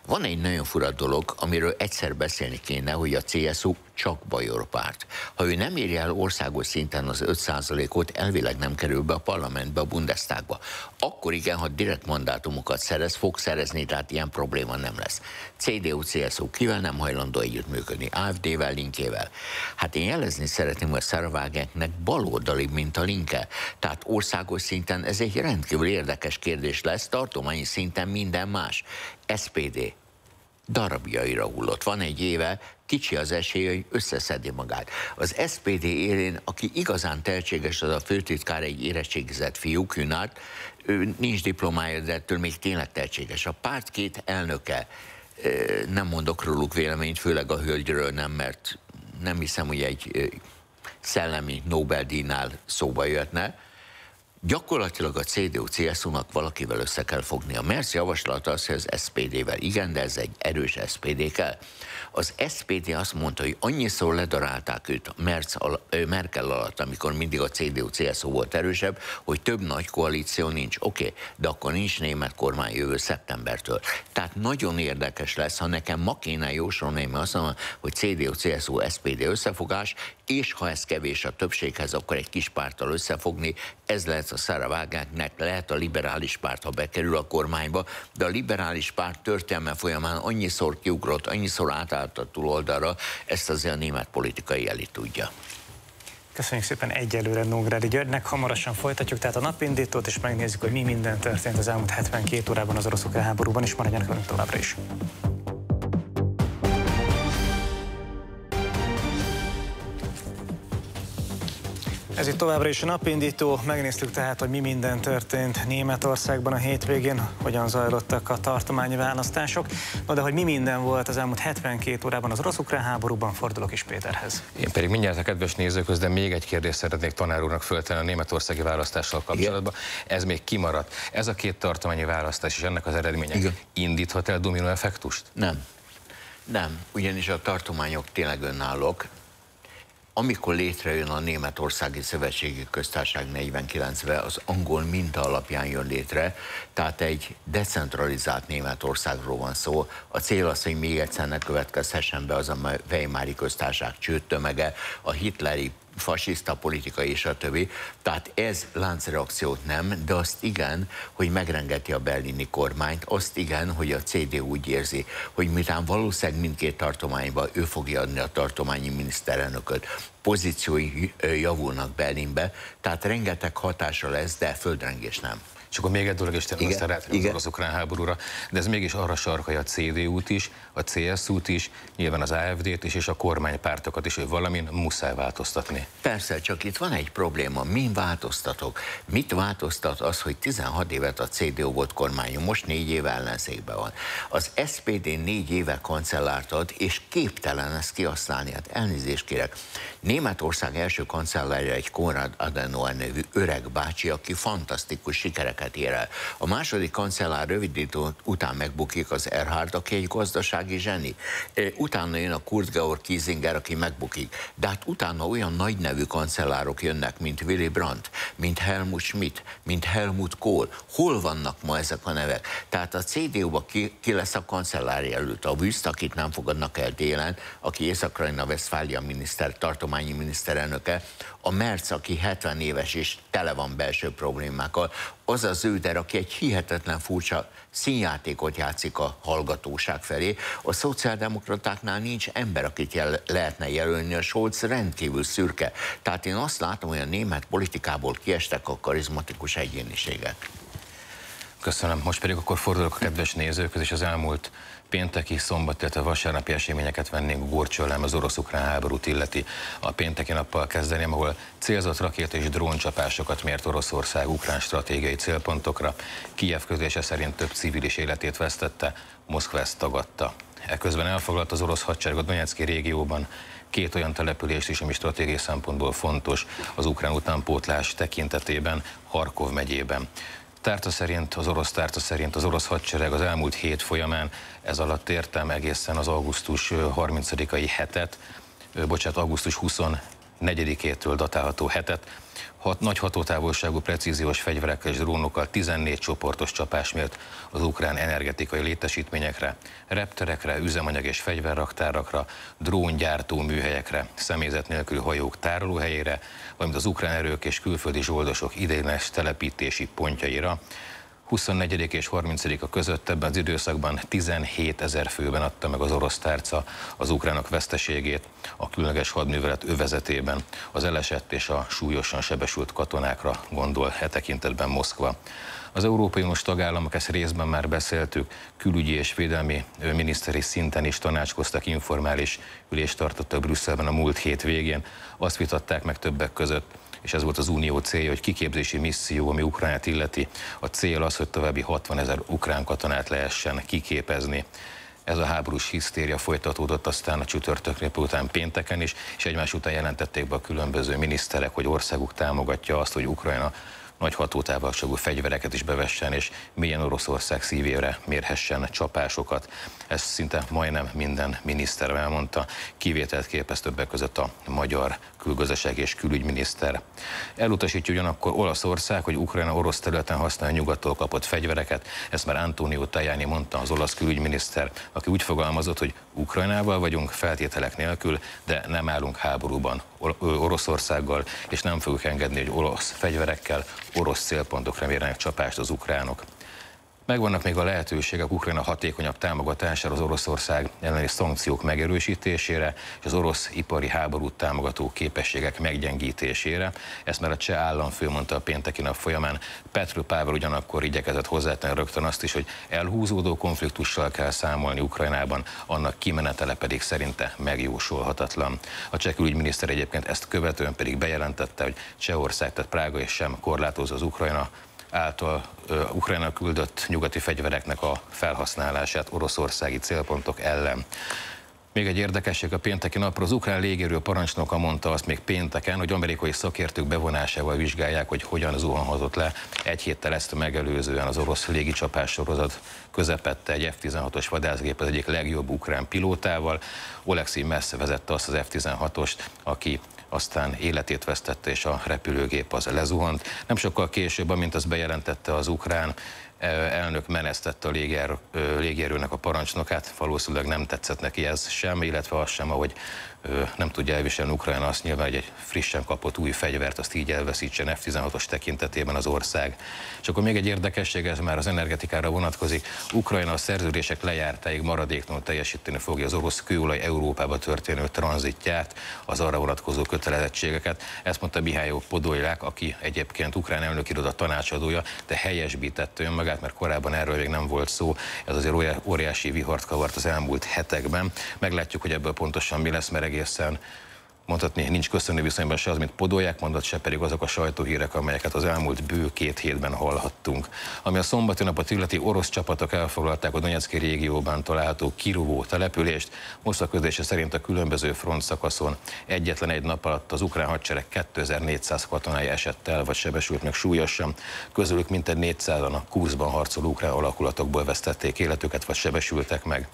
Van egy nagyon fura dolog, amiről egyszer beszélni kéne, hogy a cé es u csak bajorpárt. Ha ő nem érje el országos szinten az öt százalékot, elvileg nem kerül be a parlamentbe, a Bundestagba. Akkor igen, ha direkt mandátumokat szerez, fog szerezni, tehát ilyen probléma nem lesz. cé dé u cé es u kivel nem hajlandó együttműködni? á ef dé-vel, Linkével? Hát én jelezni szeretném, hogy a Sarah Wagenknecht baloldali, mint a Linke. Tehát országos szinten ez egy rendkívül érdekes kérdés lesz, tartományi szinten minden más. es pé dé darabjaira hullott. Van egy éve, kicsi az esélye, hogy összeszedi magát. Az es pé dé élén, aki igazán tehetséges, az a főtitkár, egy érettségizett fiú, Kühnert, ő nincs diplomája, de ettől még tényleg tehetséges. A párt két elnöke, nem mondok róluk véleményt, főleg a hölgyről nem, mert nem hiszem, hogy egy szellemi Nobel-díjnál szóba jöhetne. Gyakorlatilag a cé dé u cé es u-nak valakivel össze kell fogni. A Merz javaslata az, hogy az es pé dé-vel. Igen, de ez egy erős es pé dé kell. Az es pé dé azt mondta, hogy annyiszor ledarálták őt Merz al Merkel alatt, amikor mindig a cé dé u cé es u volt erősebb, hogy több nagy koalíció nincs. Oké, okay, de akkor nincs német kormány jövő szeptembertől. Tehát nagyon érdekes lesz, ha nekem ma kéne jósolni, mert azt mondom, hogy cé dé u cé es u es pé dé összefogás, és ha ez kevés a többséghez, akkor egy kis párttal összefogni, ez lehet a Sarah Wagenknecht, lehet a liberális párt, ha bekerül a kormányba, de a liberális párt történelme folyamán annyiszor kiugrott, annyiszor átállt a túloldalra, ezt azért a német politikai elit tudja. Köszönjük szépen egyelőre Nógrádi Györgynek, hamarosan folytatjuk tehát a napindítót, és megnézzük, hogy mi minden történt az elmúlt hetvenkét órában az orosz-ukrán háborúban, és maradjanak velünk továbbra is. Ez itt továbbra is a napindító, megnéztük tehát, hogy mi minden történt Németországban a hétvégén, hogyan zajlottak a tartományi választások, no, de hogy mi minden volt az elmúlt hetvenkét órában az orosz-ukrán háborúban, fordulok is Péterhez. Én pedig mindjárt a kedves nézőköz, de még egy kérdést szeretnék tanár úrnak föltenni a németországi választással kapcsolatban. Igen. Ez még kimaradt. Ez a két tartományi választás és ennek az eredménye. Igen. Indíthat el dominó effektust? Nem. Nem, ugyanis a tartományok tényleg önállók. Amikor létrejön a Németországi Szövetségi Köztársaság negyvenkilencben, az angol minta alapján jön létre, tehát egy decentralizált Németországról van szó. A cél az, hogy még egyszer ne következhessen be az a Weimári Köztársaság csődtömege, a hitleri fasiszta politika és a többi. Tehát ez láncreakciót nem, de azt igen, hogy megrengeti a berlini kormányt, azt igen, hogy a cé dé u úgy érzi, hogy miután valószínűleg mindkét tartományban ő fogja adni a tartományi miniszterelnököt, pozíciói javulnak Berlinbe, tehát rengeteg hatása lesz, de földrengés nem. És akkor még egy dolog, és tényleg aztán rátérünk az ukrán háborúra, de ez mégis arra sarkalja a cé dé u-t is, a cé es u-t is, nyilván az á ef dé-t is, és a kormánypártokat is, hogy valamin muszáj változtatni. Persze, csak itt van egy probléma, min változtatok? Mit változtat az, hogy tizenhat évet a cé dé u volt kormányon, most négy éve ellenszékben van. Az es pé dé négy éve kancellárt ad, és képtelen ezt kihasználni, hát elnézést kérek. Németország első kancellárja egy Konrad Adenauer nevű öreg bácsi, aki fantasztikus sikerek sikereket ér el. A második kancellár rövidítő után megbukik az Erhard, aki egy gazdasági zseni. Utána jön a Kurt Georg Kiesinger, aki megbukik. De hát utána olyan nagy nevű kancellárok jönnek, mint Willy Brandt, mint Helmut Schmidt, mint Helmut Kohl. Hol vannak ma ezek a nevek? Tehát a cé dé u-ba ki, ki lesz a kancellár jelölt? A Wüst, akit nem fogadnak el télen, aki Észak-Rajna-Vesztfália miniszter, tartományi miniszterelnöke, a Merz, aki hetven éves és tele van belső problémákkal, az az Söder, aki egy hihetetlen furcsa színjátékot játszik a hallgatóság felé. A szociáldemokratáknál nincs ember, akit jel lehetne jelölni, a Scholz rendkívül szürke. Tehát én azt látom, hogy a német politikából kiestek a karizmatikus egyéniségek. Köszönöm. Most pedig akkor fordulok a kedves nézőköz, és az elmúlt pénteki, szombat, illetve vasárnapi eseményeket vennénk górcsőlem, az orosz-ukrán háborút illeti. A pénteki nappal kezdeném, ahol célzott rakét és dróncsapásokat mért Oroszország ukrán stratégiai célpontokra. Kijev közlése szerint több civil is életét vesztette, Moszkva ezt tagadta. Eközben elfoglalt az orosz hadsereg a Donetszki régióban két olyan települést is, ami stratégiai szempontból fontos az ukrán utánpótlás tekintetében, Harkov megyében. Tárta szerint, az orosz tárta szerint az orosz hadsereg az elmúlt hét folyamán, ez alatt értem egészen az augusztus harmincadikai hetet, bocsánat, augusztus huszonnegyedikétől datálható hetet, hat, nagy hatótávolságú precíziós fegyverekkel és drónokkal tizennégy csoportos csapás mért az ukrán energetikai létesítményekre, repterekre, üzemanyag és fegyverraktárakra, dróngyártó műhelyekre, személyzet nélkül hajók tárolóhelyére, valamint az ukrán erők és külföldi zsoldosok ideiglenes telepítési pontjaira. huszonnégyedike és harmincadika között ebben az időszakban tizenhétezer főben adta meg az orosz tárca az ukránok veszteségét a különleges hadművelet övezetében. Az elesett és a súlyosan sebesült katonákra gondol e tekintetben Moszkva. Az Európai Uniós tagállamok, ezt részben már beszéltük, külügyi és védelmi miniszteri szinten is tanácskoztak, informális ülést tartottak Brüsszelben a múlt hét végén. Azt vitatták meg többek között, és ez volt az unió célja, hogy kiképzési misszió, ami Ukránát illeti, a cél az, hogy további hatvanezer ukrán katonát lehessen kiképezni. Ez a háborús hisztéria folytatódott aztán a csütörtök után pénteken is, és egymás után jelentették be a különböző miniszterek, hogy országuk támogatja azt, hogy Ukrajna nagy hatótávolságú fegyvereket is bevessen, és mélyen Oroszország szívére mérhessen csapásokat. Ezt szinte majdnem minden miniszter elmondta, kivételt képez többek között a magyar külgazdaság és külügyminiszter. Elutasítja ugyanakkor Olaszország, hogy Ukrajna orosz területen használja nyugattól kapott fegyvereket, ezt már Antonio Tajani mondta, az olasz külügyminiszter, aki úgy fogalmazott, hogy Ukrajnával vagyunk feltételek nélkül, de nem állunk háborúban Oroszországgal, és nem fogjuk engedni, hogy olasz fegyverekkel orosz célpontokra mérnek csapást az ukránok. Megvannak még a lehetőségek Ukrajna hatékonyabb támogatására, az Oroszország elleni szankciók megerősítésére és az orosz ipari háborút támogató képességek meggyengítésére. Ezt már a cseh államfő mondta a pénteki nap folyamán. Petro Pável ugyanakkor igyekezett hozzátenni rögtön azt is, hogy elhúzódó konfliktussal kell számolni Ukrajnában, annak kimenetele pedig szerinte megjósolhatatlan. A cseh külügyminiszter egyébként ezt követően pedig bejelentette, hogy Csehország, tehát Prága és sem korlátozza az Ukrajna által uh, Ukrajna küldött nyugati fegyvereknek a felhasználását oroszországi célpontok ellen. Még egy érdekesség a pénteki napra, az ukrán légierő parancsnoka mondta azt még pénteken, hogy amerikai szakértők bevonásával vizsgálják, hogy hogyan zuhanhatott le egy héttel ezt megelőzően az orosz légicsapás sorozat közepette egy F tizenhatos vadászgép az egyik legjobb ukrán pilótával. Oleksij Mesz vezette azt az F tizenhatost, aki aztán életét vesztette, és a repülőgép az lezuhant. Nem sokkal később, amint azt bejelentette az ukrán elnök, menesztette a légierőnek a parancsnokát, valószínűleg nem tetszett neki ez sem, illetve az sem, ahogy nem tudja elviselni Ukrajna azt nyilván, hogy egy frissen kapott új fegyvert azt így elveszítsen F tizenhatos tekintetében az ország. És akkor még egy érdekesség, ez már az energetikára vonatkozik. Ukrajna a szerződések lejártáig maradéktalanul teljesíteni fogja az orosz kőolaj Európába történő tranzitját, az arra vonatkozó kötelezettségeket. Ezt mondta Mihály Podolják, aki egyébként ukrán elnökiroda tanácsadója, de helyesbítette önmagát, mert korábban erről még nem volt szó. Ez azért óriási vihart kavart az elmúlt hetekben. Meglátjuk, hogy ebből pontosan mi lesz, mert egészen mondhatni, nincs köszönő viszonyban se az, mint Podoljak mondott, se pedig azok a sajtóhírek, amelyeket az elmúlt bő két hétben hallhattunk. Ami a szombati napot illeti, orosz csapatok elfoglalták a donyeckki régióban található Kiruvó települést, most a közlése szerint a különböző frontszakaszon egyetlen egy nap alatt az ukrán hadsereg kétezer-négyszáz katonája esett el, vagy sebesült meg súlyosan, közülük mintegy négyszázan a Kurszban harcoló ukrán alakulatokból vesztették életüket, vagy sebesültek meg.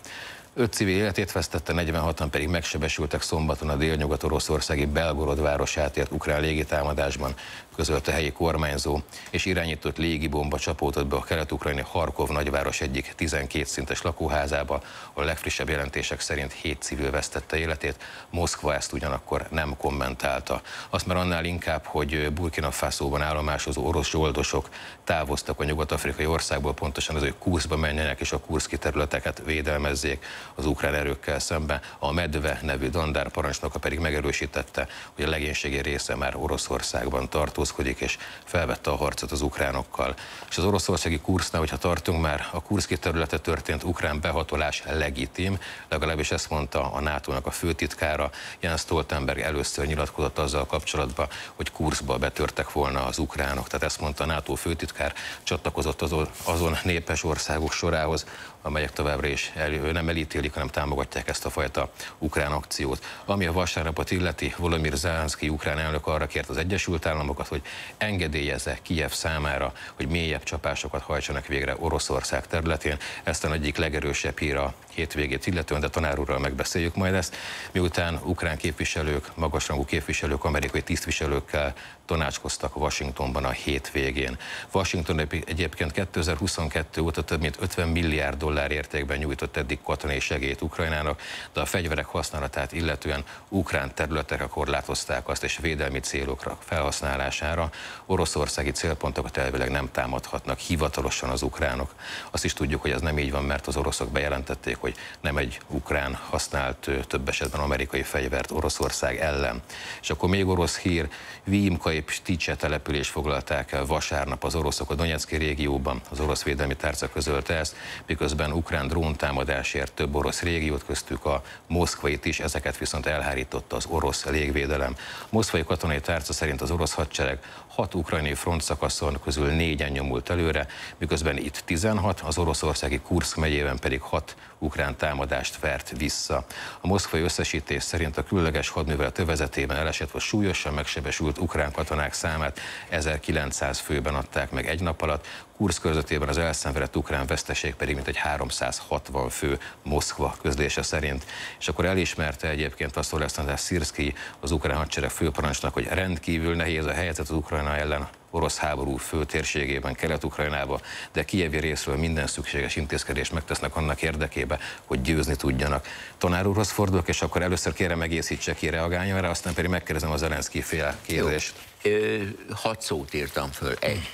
Öt civil életét vesztette, negyvenhatan pedig megsebesültek szombaton a délnyugat-oroszországi Belgorod városát ért ukrán légitámadásban, közölte helyi kormányzó, és irányított légibomba csapódott be a kelet-ukrajnai Harkov nagyváros egyik tizenkét szintes lakóházába, a legfrissebb jelentések szerint hét civil vesztette életét, Moszkva ezt ugyanakkor nem kommentálta. Azt már annál inkább, hogy Burkina Faszóban állomásozó orosz zsoldosok távoztak a nyugat-afrikai országból, pontosan az, hogy Kurszba menjenek és a kurszki területeket védelmezzék az ukrán erőkkel szemben. A Medve nevű dandár parancsnoka pedig megerősítette, hogy a legénységi része már Oroszországban tartózkodik, és felvette a harcot az ukránokkal. És az oroszországi Kurszknál, hogyha tartunk már, a kurszki területe történt ukrán behatolás legitim, legalábbis ezt mondta a nátónak a főtitkára. Jens Stoltenberg először nyilatkozott azzal kapcsolatban, hogy Kurszkba betörtek volna az ukránok. Tehát ezt mondta a NATO főtitkár, csatlakozott azon, azon népes országok sorához, amelyek továbbra is elő, nem elítélik, hanem támogatják ezt a fajta ukrán akciót. Ami a vasárnapot illeti, Volodymyr Zelenszkij ukrán elnök arra kért az Egyesült Államokat, hogy engedélyezze Kijev számára, hogy mélyebb csapásokat hajtsanak végre Oroszország területén. Ezt a egyik legerősebb hír a hétvégét illetően, de tanár úrral megbeszéljük majd ezt. Miután ukrán képviselők, magasrangú képviselők, amerikai tisztviselőkkel tanácskoztak Washingtonban a hétvégén. Washington egyébként kétezer-huszonkettő óta több mint ötven milliárd dollár értékben nyújtott eddig katonai segélyt Ukrajnának, de a fegyverek használatát illetően ukrán területekre korlátozták azt, és védelmi célokra felhasználására oroszországi célpontokat elvileg nem támadhatnak hivatalosan az ukránok. Azt is tudjuk, hogy ez nem így van, mert az oroszok bejelentették, hogy nem egy ukrán használt több esetben amerikai fegyvert Oroszország ellen. És akkor még orosz hír, Vijimkai Psztitse település foglalták el vasárnap az oroszok a donyeckki régióban, az orosz védelmi tárca közölte ezt, miközben ukrán dróntámadásért több orosz régiót, köztük a moszkvait is, ezeket viszont elhárította az orosz légvédelem. A moszkvai katonai tárca szerint az orosz hadsereg hat ukrajnai frontszakaszon közül négyen nyomult előre, miközben itt tizenhat, az oroszországi Kurszk megyében pedig hat ukrán támadást vert vissza. A moszkvai összesítés szerint a különleges hadművelet övezetében elesett vagy súlyosan megsebesült ukrán katonák számát ezerkilencszáz főben adták meg egy nap alatt, Kurszk körzetében az elszenvedett ukrán veszteség pedig mintegy háromszázhatvan fő, Moszkva közlése szerint. És akkor elismerte egyébként azt Olekszandr Szirszkij, az ukrán hadsereg főparancsnak, hogy rendkívül nehéz a helyzet az Ukrajna ellen orosz háború főtérségében, Kelet-Ukrajnában, de kijevi részről minden szükséges intézkedést megtesznek annak érdekében, hogy győzni tudjanak. Tanár úrhoz fordulok, és akkor először kérem egészítse ki reagáljon, aztán pedig megkérdezem a Zelenszkij féle kérdést. Ö, hat szót írtam föl. Egy.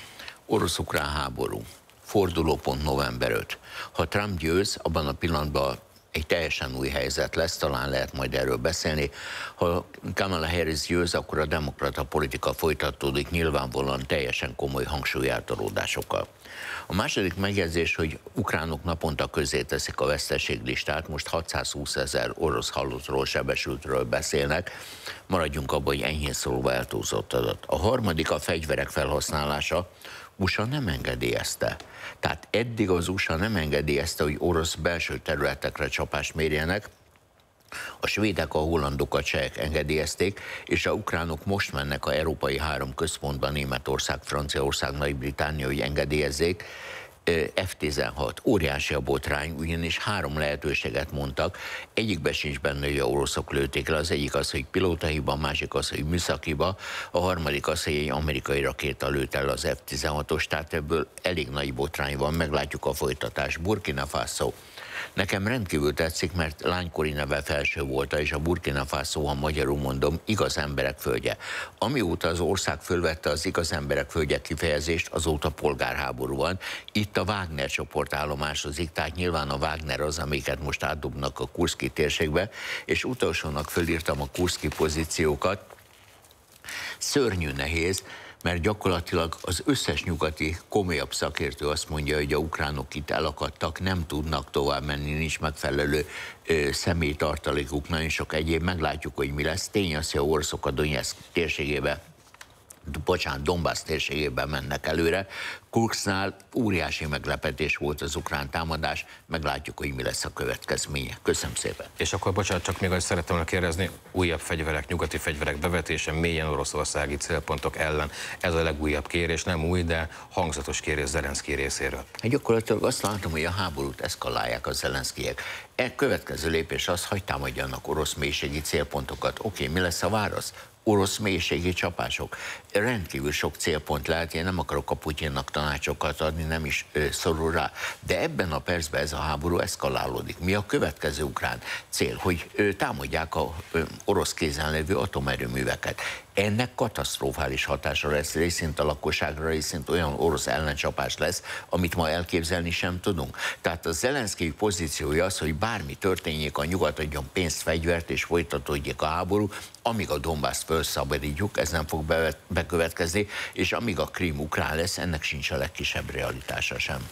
Orosz-ukrán háború. Fordulópont november ötödike. Ha Trump győz, abban a pillanatban egy teljesen új helyzet lesz, talán lehet majd erről beszélni. Ha Kamala Harris győz, akkor a demokrata politika folytatódik nyilvánvalóan teljesen komoly hangsúlyátolódásokkal. A második megjegyzés, hogy ukránok naponta közé teszik a veszteséglistát, most hatszázhúszezer orosz halottról, sebesültről beszélnek, maradjunk abban, hogy enyhén szólva eltúlzott adat. A harmadik a fegyverek felhasználása. u es á nem engedélyezte. Tehát eddig az u es á nem engedélyezte, hogy orosz belső területekre csapást mérjenek. A svédek, a hollandokat se engedélyezték, és a ukránok most mennek a európai három központban, Németország, Franciaország, Nagy-Britannia, hogy engedélyezzék. F tizenhat. Óriási a botrány, ugyanis három lehetőséget mondtak. Egyikben sincs benne, hogy a oroszok lőtték le. Az egyik az, hogy pilótahiba, a másik az, hogy műszakiba, a harmadik az, hogy egy amerikai rakéta lőtt el az F tizenhatos. Tehát ebből elég nagy botrány van, meglátjuk a folytatást. Burkina Faso. Nekem rendkívül tetszik, mert lánykori neve Felső volt, és a Burkina Faso, ha magyarul mondom, igaz emberek földje. Amióta az ország fölvette az igaz emberek földje kifejezést, azóta polgárháború van. Itt a Wagner csoport állomásozik, tehát nyilván a Wagner az, amiket most átdobnak a kurszki térségbe, és utolsónak fölírtam a kurszki pozíciókat. Szörnyű nehéz, mert gyakorlatilag az összes nyugati komolyabb szakértő azt mondja, hogy a ukránok itt elakadtak, nem tudnak tovább menni, nincs megfelelő személytartalékuk, nagyon sok egyéb, meglátjuk, hogy mi lesz. Tény az, hogy a oroszok a Donetsk térségébe, bocsánat, Donbass térségében mennek előre. Kurksznál óriási meglepetés volt az ukrán támadás, meglátjuk, hogy mi lesz a következménye. Köszönöm szépen. És akkor, bocsánat, csak még azt szerettem volna kérdezni, újabb fegyverek, nyugati fegyverek bevetése mélyen oroszországi célpontok ellen. Ez a legújabb kérés, nem új, de hangzatos kérés Zelenszkij részéről. Hát gyakorlatilag azt látom, hogy a háborút eszkalálják a zelenszkiek. E következő lépés az, hogy támadjanak orosz mélységi célpontokat. Oké, mi lesz a válasz? Orosz mélységi csapások. Rendkívül sok célpont lehet, én nem akarok a Putyinnak tanácsokat adni, nem is ő, szorul rá. De ebben a percben ez a háború eszkalálódik. Mi a következő ukrán cél? Hogy ő, támadják a ő, orosz kézen lévő atomerőműveket. Ennek katasztrofális hatása lesz részint a lakosságra, részint olyan orosz ellencsapás lesz, amit ma elképzelni sem tudunk. Tehát a Zelenszkij pozíciója az, hogy bármi történjék, a nyugat adjon pénzt, fegyvert, és folytatódjék a háború, amíg a Donbaszt felszabadítjuk, ez nem fog bevet, bekövetkezni, és amíg a Krím ukrán lesz, ennek sincs a legkisebb realitása sem.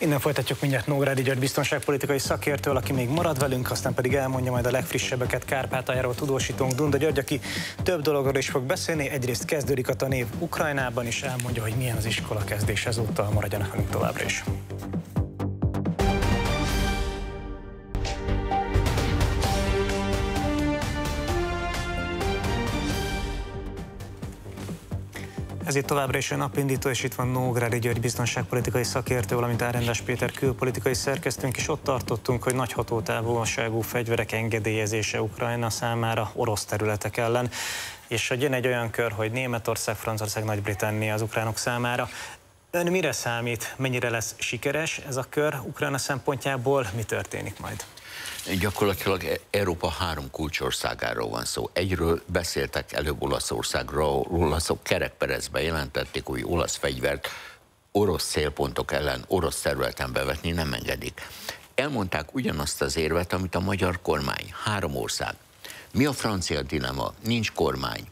Innen folytatjuk mindjárt Nógrádi György biztonságpolitikai szakértővel, aki még marad velünk, aztán pedig elmondja majd a legfrissebbeket Kárpátaljáról tudósítónk Dunda György, aki több dologról is fog beszélni. Egyrészt kezdődik a tanév Ukrajnában, és elmondja, hogy milyen az iskola kezdés ezúttal. Maradjanak velünk továbbra is. Ez itt továbbra is a napindító, és itt van Nógrádi György biztonságpolitikai szakértő, valamint Árendes Péter külpolitikai szerkesztőnk, és ott tartottunk, hogy nagy hatótávolságú fegyverek engedélyezése Ukrajna számára orosz területek ellen, és hogy jön egy olyan kör, hogy Németország, Franciaország, Nagy-Britannia az ukránok számára. Ön mire számít, mennyire lesz sikeres ez a kör Ukrajna szempontjából, mi történik majd? Gyakorlatilag Európa három kulcsországáról van szó. Egyről beszéltek előbb Olaszországról, olaszok kerekperezbe jelentették, hogy olasz fegyvert orosz célpontok ellen, orosz területen bevetni nem engedik. Elmondták ugyanazt az érvet, amit a magyar kormány. Három ország. Mi a francia dilemma? Nincs kormány.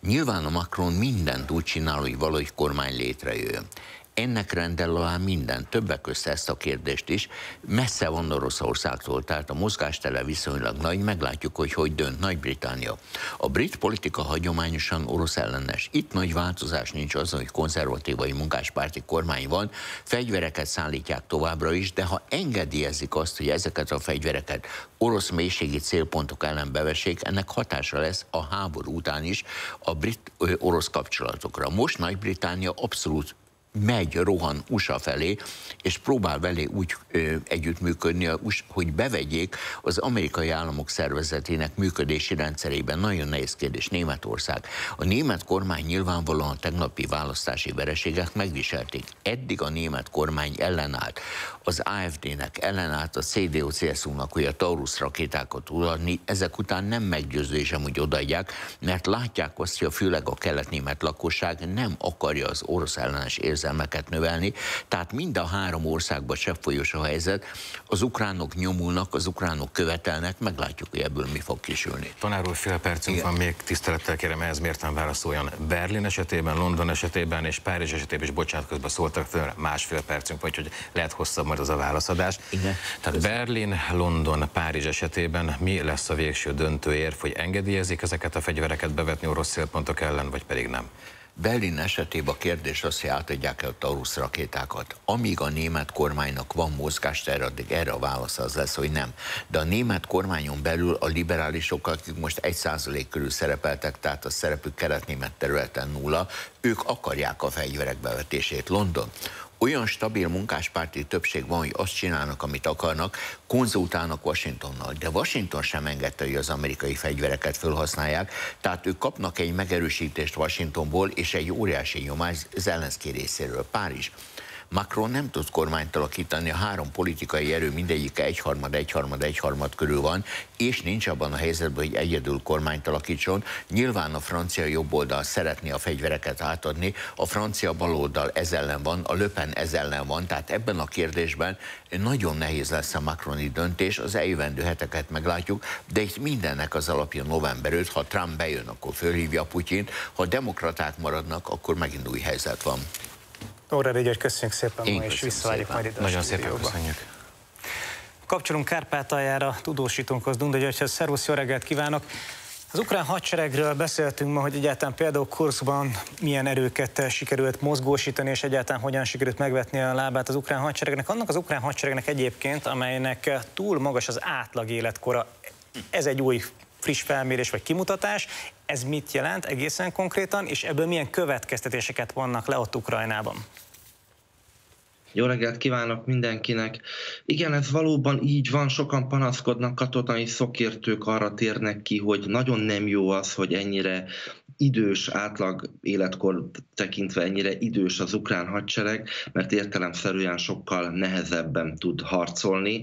Nyilván a Macron mindent úgy csinál, hogy valahogy kormány létrejöjjön. Ennek rendel alá minden, többek között ezt a kérdést is, messze van Oroszországtól, tehát a mozgástere viszonylag nagy, meglátjuk, hogy hogy dönt Nagy-Britannia. A brit politika hagyományosan orosz ellenes. Itt nagy változás nincs azon, hogy konzervatív vagy munkáspárti kormány van, fegyvereket szállítják továbbra is, de ha engedélyezik azt, hogy ezeket a fegyvereket orosz mélységi célpontok ellen bevessék, ennek hatása lesz a háború után is a brit-orosz kapcsolatokra. Most Nagy-Britannia abszolút megy, rohan u es á felé, és próbál vele úgy ö, együttműködni, hogy bevegyék az amerikai államok szervezetének működési rendszerében. Nagyon nehéz kérdés Németország. A német kormány nyilvánvalóan a tegnapi választási vereségek megviselték. Eddig a német kormány ellenállt az á ef dé-nek, ellenállt a cé dé u cé es u-nak, hogy a Taurus rakétákat tud adni. Ezek után nem meggyőződésem, hogy odaadják, mert látják azt, hogy főleg a kelet-német lakosság nem akarja az orosz ellenes érzelmeket növelni. Tehát mind a három országban se folyos a helyzet, az ukránok nyomulnak, az ukránok követelnek, meglátjuk, hogy ebből mi fog kisülni. Tanár úr, fél percünk van még, tisztelettel kérem, ehhez mértem válaszoljon. Berlin esetében, London esetében és Párizs esetében is, bocsánat, közben szóltak föl, másfél percünk, vagy hogy lehet hosszabb majd az a válaszadás. Igen. Tehát Berlin, London, Párizs esetében mi lesz a végső döntő érv, hogy engedélyezik ezeket a fegyvereket bevetni orosz célpontok ellen, vagy pedig nem? Berlin esetében a kérdés az, hogy átadják-e a Taurus rakétákat. Amíg a német kormánynak van mozgástere, addig erre a válasz az lesz, hogy nem. De a német kormányon belül a liberálisok, akik most egy százalék körül szerepeltek, tehát a szerepük kelet-német területen nulla, ők akarják a fegyverek bevetését. London. Olyan stabil munkáspárti többség van, hogy azt csinálnak, amit akarnak, konzultálnak Washingtonnal, de Washington sem engedte, hogy az amerikai fegyvereket felhasználják, tehát ők kapnak egy megerősítést Washingtonból, és egy óriási nyomás Zelenszkij részéről. Párizs. Macron nem tud kormányt alakítani, a három politikai erő mindegyike egyharmad, egyharmad, egyharmad körül van, és nincs abban a helyzetben, hogy egyedül kormányt alakítson. Nyilván a francia jobboldal szeretné a fegyvereket átadni, a francia baloldal ez ellen van, a Le Pen ez ellen van, tehát ebben a kérdésben nagyon nehéz lesz a Macroni döntés, az eljövendő heteket meglátjuk, de itt mindennek az alapja november ötödike, ha Trump bejön, akkor fölhívja Putyint, ha a demokraták maradnak, akkor megint új helyzet van. Óra Régyes, köszönjük szépen ma, és visszavárjuk majd ide. Nagyon szépen köszönjük. Kapcsolunk Kárpátaljára, tudósítónkhoz, Dunda Györgyhöz. Szervusz, jó reggelt kívánok! Az ukrán hadseregről beszéltünk ma, hogy egyáltalán például Kurszkban milyen erőket sikerült mozgósítani, és egyáltalán hogyan sikerült megvetni a lábát az ukrán hadseregnek. Annak az ukrán hadseregnek egyébként, amelynek túl magas az átlag életkora. Ez egy új, friss felmérés vagy kimutatás. Ez mit jelent egészen konkrétan, és ebből milyen következtetéseket vannak le ott Ukrajnában? Jó reggelt kívánok mindenkinek! Igen, ez valóban így van, sokan panaszkodnak, katonai szakértők arra térnek ki, hogy nagyon nem jó az, hogy ennyire idős, átlag életkor tekintve ennyire idős az ukrán hadsereg, mert értelemszerűen sokkal nehezebben tud harcolni.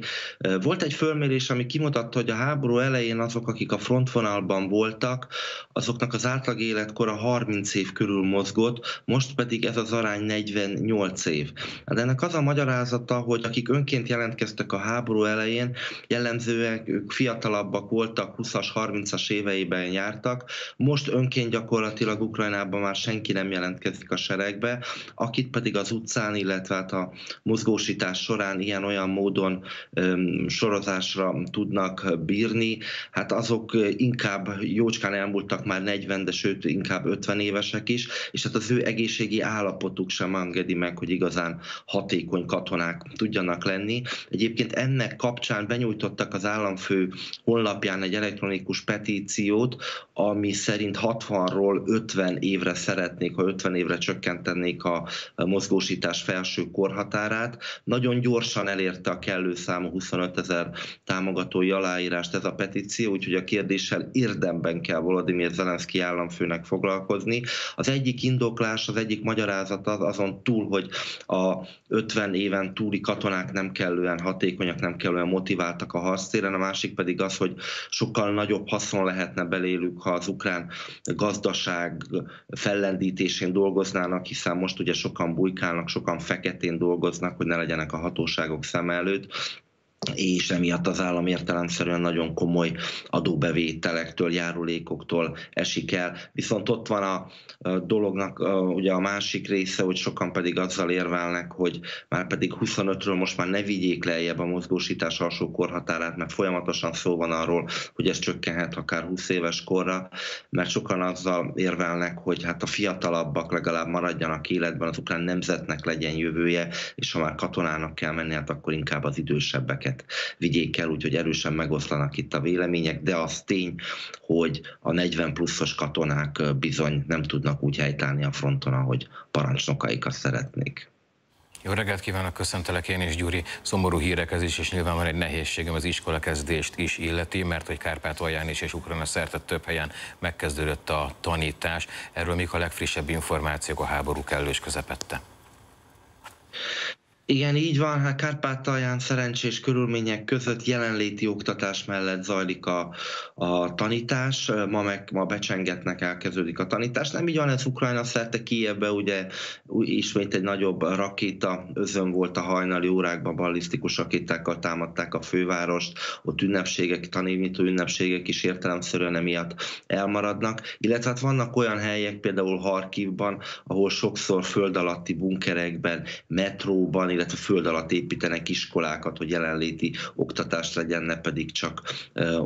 Volt egy fölmérés, ami kimutatta, hogy a háború elején azok, akik a frontvonalban voltak, azoknak az átlag életkora harminc év körül mozgott, most pedig ez az arány negyvennyolc év. De ennek az a magyarázata, hogy akik önként jelentkeztek a háború elején, jellemzően ők fiatalabbak voltak, húszas, harmincas éveiben jártak, most önként gyakorlatilag Ukrajnában már senki nem jelentkezik a seregbe, akit pedig az utcán, illetve hát a mozgósítás során ilyen-olyan módon öm, sorozásra tudnak bírni. Hát azok inkább jócskán elmúltak már negyven, de sőt inkább ötven évesek is, és hát az ő egészségi állapotuk sem engedi meg, hogy igazán hatékony katonák tudjanak lenni. Egyébként ennek kapcsán benyújtottak az államfő honlapján egy elektronikus petíciót, ami szerint hatvanról ötven évre szeretnék, ha ötven évre csökkentenék a mozgósítás felső korhatárát. Nagyon gyorsan elérte a kellő számú huszonöt ezer támogatói aláírást ez a petíció, úgyhogy a kérdéssel érdemben kell Volodymyr Zelenszky államfőnek foglalkozni. Az egyik indoklás, az egyik magyarázat az, azon túl, hogy a ötven éven túli katonák nem kellően hatékonyak, nem kellően motiváltak a harctéren, a másik pedig az, hogy sokkal nagyobb haszon lehetne belélük, ha az ukrán gazdaság fellendítésén dolgoznának, hiszen most ugye sokan bujkálnak, sokan feketén dolgoznak, hogy ne legyenek a hatóságok szem előtt, és emiatt az állam értelemszerűen nagyon komoly adóbevételektől, járulékoktól esik el. Viszont ott van a dolognak ugye a másik része, hogy sokan pedig azzal érvelnek, hogy már pedig huszonötről most már ne vigyék lejjebb a mozgósítás alsó korhatárát, mert folyamatosan szó van arról, hogy ez csökkenhet akár húsz éves korra, mert sokan azzal érvelnek, hogy hát a fiatalabbak legalább maradjanak életben, az ukrán nemzetnek legyen jövője, és ha már katonának kell menni, hát akkor inkább az idősebbeket vigyék el, úgyhogy erősen megoszlanak itt a vélemények, de az tény, hogy a negyven pluszos katonák bizony nem tudnak úgy helytállni a fronton, ahogy parancsnokaikat szeretnék. Jó reggelt kívánok, köszöntelek én és Gyuri. Szomorú hírekhez is, és nyilván van egy nehézségem, az iskolakezdést is illeti, mert hogy Kárpátalján is és Ukrajna szerte több helyen megkezdődött a tanítás. Erről mik a legfrissebb információk a háború kellős közepette? Igen, így van, hát Kárpátalján szerencsés körülmények között jelenléti oktatás mellett zajlik a, a tanítás, ma meg ma becsengetnek, elkezdődik a tanítás. Nem így van ez Ukrajna szerte, Kijevbe ugye ismét egy nagyobb rakéta özön volt a hajnali órákban, ballisztikus rakétákkal támadták a fővárost, ott ünnepségek, tanévnyitó ünnepségek is értelemszerűen emiatt elmaradnak, illetve hát vannak olyan helyek, például Harkivban, ahol sokszor föld alatti bunkerekben, metróban, illetve föld alatt építenek iskolákat, hogy jelenléti oktatást legyen, ne pedig csak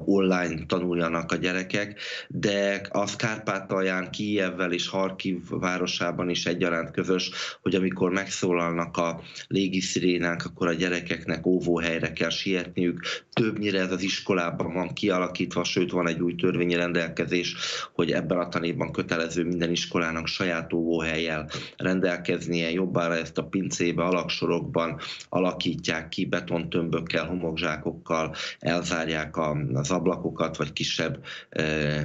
online tanuljanak a gyerekek, de az Kárpátalján, Kijevvel és Harkiv városában is egyaránt közös, hogy amikor megszólalnak a légiszirénák, akkor a gyerekeknek óvóhelyre kell sietniük. Többnyire ez az iskolában van kialakítva, sőt van egy új törvényi rendelkezés, hogy ebben a tanévban kötelező minden iskolának saját óvóhellyel rendelkeznie, jobbára ezt a pincébe, alaksorok, városokban alakítják ki, betontömbökkel, homokzsákokkal elzárják az ablakokat, vagy kisebb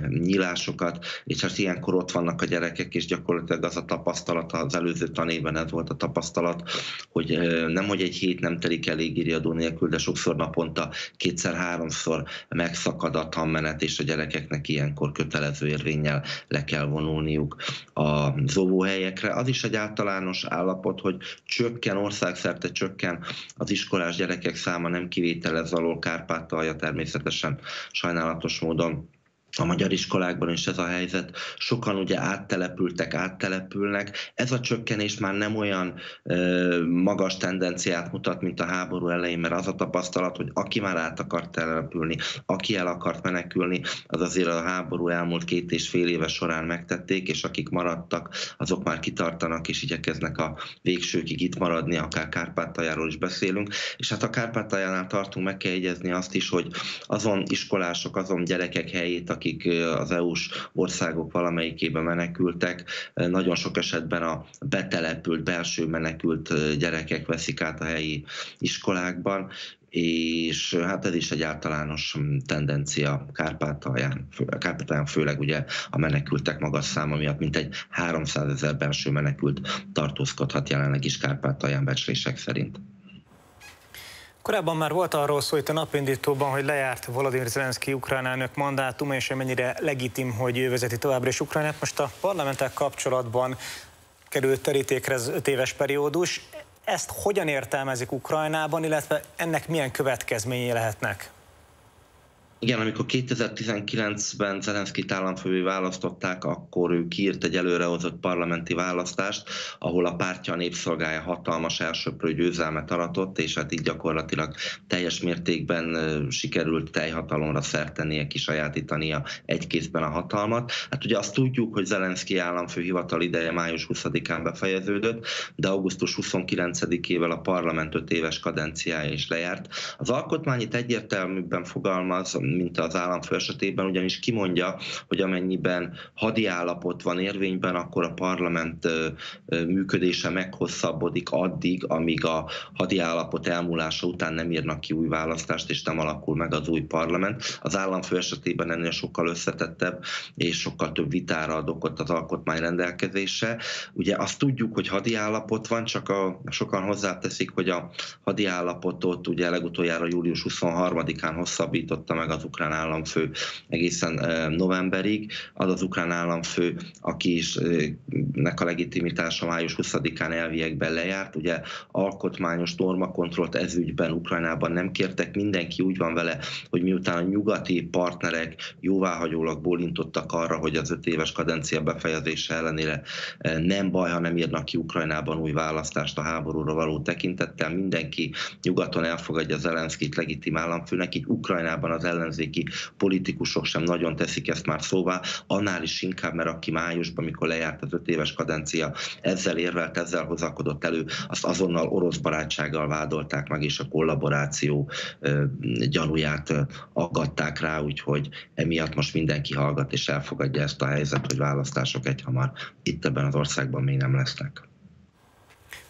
nyílásokat, és hát ilyenkor ott vannak a gyerekek, és gyakorlatilag az a tapasztalat, az előző tanévben ez volt a tapasztalat, hogy nem, hogy egy hét nem telik el égiriadó nélkül, de sokszor naponta kétszer-háromszor megszakad a tanmenet, és a gyerekeknek ilyenkor kötelező érvénnyel le kell vonulniuk az óvóhelyekre. Az is egy általános állapot, hogy csökken, országszerte csökken az iskolás gyerekek száma, nem kivételez alól Kárpátalja természetesen sajnálatos módon. A magyar iskolákban is ez a helyzet, sokan ugye áttelepültek, áttelepülnek. Ez a csökkenés már nem olyan ö, magas tendenciát mutat, mint a háború elején, mert az a tapasztalat, hogy aki már át akart települni, aki el akart menekülni, az azért a háború elmúlt két és fél éve során megtették, és akik maradtak, azok már kitartanak és igyekeznek a végsőkig itt maradni, akár Kárpátaljáról is beszélünk. És hát a Kárpátaljánál tartunk, meg kell jegyezni azt is, hogy azon iskolások, azon gyerekek helyét, akik az é u-s országok valamelyikébe menekültek, nagyon sok esetben a betelepült, belső menekült gyerekek veszik át a helyi iskolákban, és hát ez is egy általános tendencia Kárpátalján, Kárpátalján főleg ugye a menekültek magas száma miatt, mintegy háromszázezer belső menekült tartózkodhat jelenleg is Kárpátalján becslések szerint. Korábban már volt arról szó itt a napindítóban, hogy lejárt Volodymyr Zelenszkij ukrán elnök mandátuma, és mennyire legitim, hogy ő vezeti továbbra is Ukrajnát. Most a parlamenttel kapcsolatban került terítékre az öt éves periódus. Ezt hogyan értelmezik Ukrajnában, illetve ennek milyen következményei lehetnek? Igen, amikor kétezer-tizenkilencben Zelenszkijt államfővé választották, akkor ő kiírt egy előrehozott parlamenti választást, ahol a pártja, a Népszolgája hatalmas elsöprő győzelmet aratott, és hát így gyakorlatilag teljes mértékben sikerült teljhatalomra szert tennie, kisajátítania egy kézben a hatalmat. Hát ugye azt tudjuk, hogy Zelenszkij államfő hivatal ideje május huszadikán befejeződött, de augusztus huszonkilencedikével a parlament öt éves kadenciája is lejárt. Az alkotmányit egyértelműbben fogalmaz, mint az államfő esetében, ugyanis kimondja, hogy amennyiben hadiállapot van érvényben, akkor a parlament működése meghosszabbodik addig, amíg a hadiállapot elmúlása után nem írnak ki új választást, és nem alakul meg az új parlament. Az államfő esetében ennél sokkal összetettebb, és sokkal több vitára ad okot az alkotmány rendelkezése. Ugye azt tudjuk, hogy hadiállapot van, csak a, sokan hozzáteszik, hogy a hadiállapotot ugye legutoljára július huszonharmadikán hosszabbította meg az ukrán államfő egészen novemberig. Az az ukrán államfő, akinek a legitimitása május huszadikán elviekben lejárt, ugye alkotmányos normakontrollt ezügyben Ukrajnában nem kértek, mindenki úgy van vele, hogy miután a nyugati partnerek jóváhagyólag bólintottak arra, hogy az öt éves kadencia befejezése ellenére nem baj, ha nem írnak ki Ukrajnában új választást a háborúra való tekintettel, mindenki nyugaton elfogadja Zelenszkijt legitim államfőnek, így Ukrajnában az ellenzéki politikusok sem nagyon teszik ezt már szóvá, annál is inkább, mert aki májusban, mikor lejárt az öt éves kadencia, ezzel érvelt, ezzel hozakodott elő, azt azonnal orosz barátsággal vádolták meg, és a kollaboráció gyanúját aggatták rá, úgyhogy emiatt most mindenki hallgat és elfogadja ezt a helyzet, hogy választások egyhamar itt ebben az országban még nem lesznek.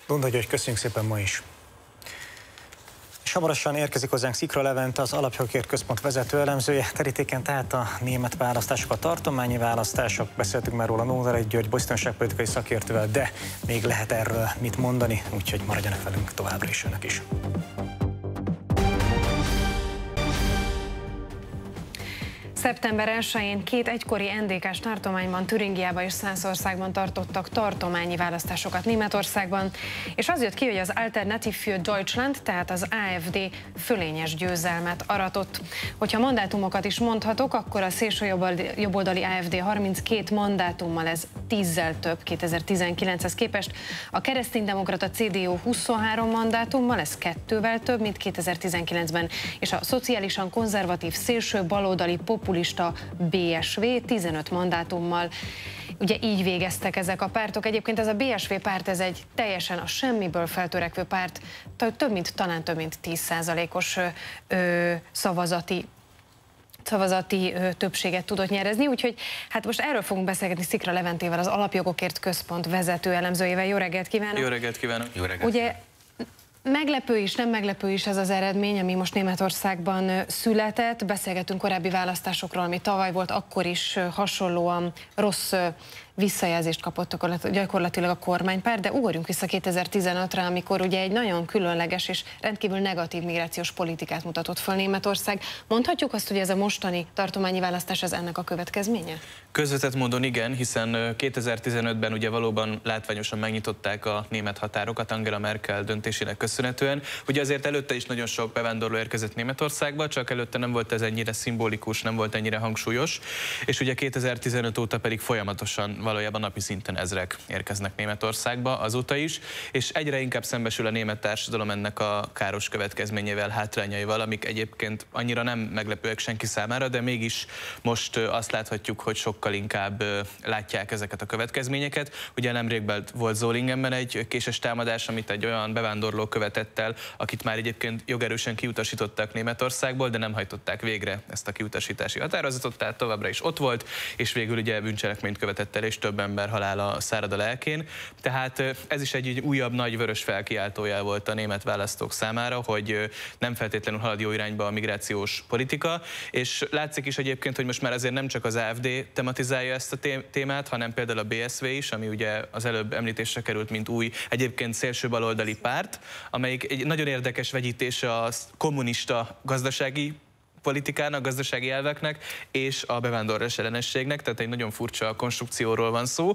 Dunda György, köszönjük szépen ma is! És hamarosan érkezik hozzánk Szikra Levente, az Alapjogért Központ vezető elemzője. Terítéken tehát a német választások, a tartományi választások. Beszéltünk már róla Nógrádi György biztonságpolitikai szakértővel, de még lehet erről mit mondani, úgyhogy maradjanak velünk továbbra is önök is. szeptember elsején két egykori en dé ká-s tartományban, Türingiában és Szászországban tartottak tartományi választásokat Németországban, és az jött ki, hogy az Alternative für Deutschland, tehát az á ef dé fölényes győzelmet aratott. Hogyha mandátumokat is mondhatok, akkor a szélsőjobboldali á ef dé harminckét mandátummal, ez tízzel több kétezer-tizenkilenchez képest, a kereszténydemokrata cé dé u huszonhárom mandátummal, ez kettővel több, mint kétezer-tizenkilencben, és a szociálisan konzervatív szélső baloldali populista populista bé es vé tizenöt mandátummal. Ugye így végeztek ezek a pártok. Egyébként ez a bé es vé párt, ez egy teljesen a semmiből feltörekvő párt, több mint, talán több mint tíz százalékos ö, szavazati szavazati többséget tudott nyerezni, úgyhogy hát most erről fogunk beszélgetni Szikra Leventével, az Alapjogokért Központ vezető elemzőjével. Jó reggelt kívánok! Jó reggelt kívánok! Jó reggelt. Ugye Meglepő is, nem meglepő is ez az eredmény, ami most Németországban született. Beszélgetünk korábbi választásokról, ami tavaly volt, akkor is hasonlóan rossz visszajelzést kapott gyakorlatilag a kormánypárt, de ugorjunk vissza kétezer-tizenötre, amikor ugye egy nagyon különleges és rendkívül negatív migrációs politikát mutatott föl Németország. Mondhatjuk azt, hogy ez a mostani tartományi választás az ennek a következménye? Közvetett módon igen, hiszen kétezer-tizenötben ugye valóban látványosan megnyitották a német határokat Angela Merkel döntésének köszönhetően. Ugye azért előtte is nagyon sok bevándorló érkezett Németországba, csak előtte nem volt ez ennyire szimbolikus, nem volt ennyire hangsúlyos, és ugye kétezer-tizenöt óta pedig folyamatosan valójában napi szinten ezrek érkeznek Németországba azóta is, és egyre inkább szembesül a német társadalom ennek a káros következményével, hátrányaival, amik egyébként annyira nem meglepőek senki számára, de mégis most azt láthatjuk, hogy sokkal inkább látják ezeket a következményeket. Ugye nemrégben volt Zölingenben egy késes támadás, amit egy olyan bevándorló követett el, akit már egyébként jogerősen kiutasították Németországból, de nem hajtották végre ezt a kiutasítási határozatot, tehát továbbra is ott volt, és végül ugye bűncselekményt követett el, és több ember halála szárad a lelkén. Tehát ez is egy, egy újabb nagy vörös felkiáltójel volt a német választók számára, hogy nem feltétlenül halad jó irányba a migrációs politika, és látszik is egyébként, hogy most már azért nem csak az á ef dé tematizálja ezt a témát, hanem például a bé es vé is, ami ugye az előbb említésre került, mint új, egyébként szélső baloldali párt, amelyik egy nagyon érdekes vegyítése a kommunista gazdasági politikának, gazdasági elveknek és a bevándorlás ellenességnek, tehát egy nagyon furcsa konstrukcióról van szó,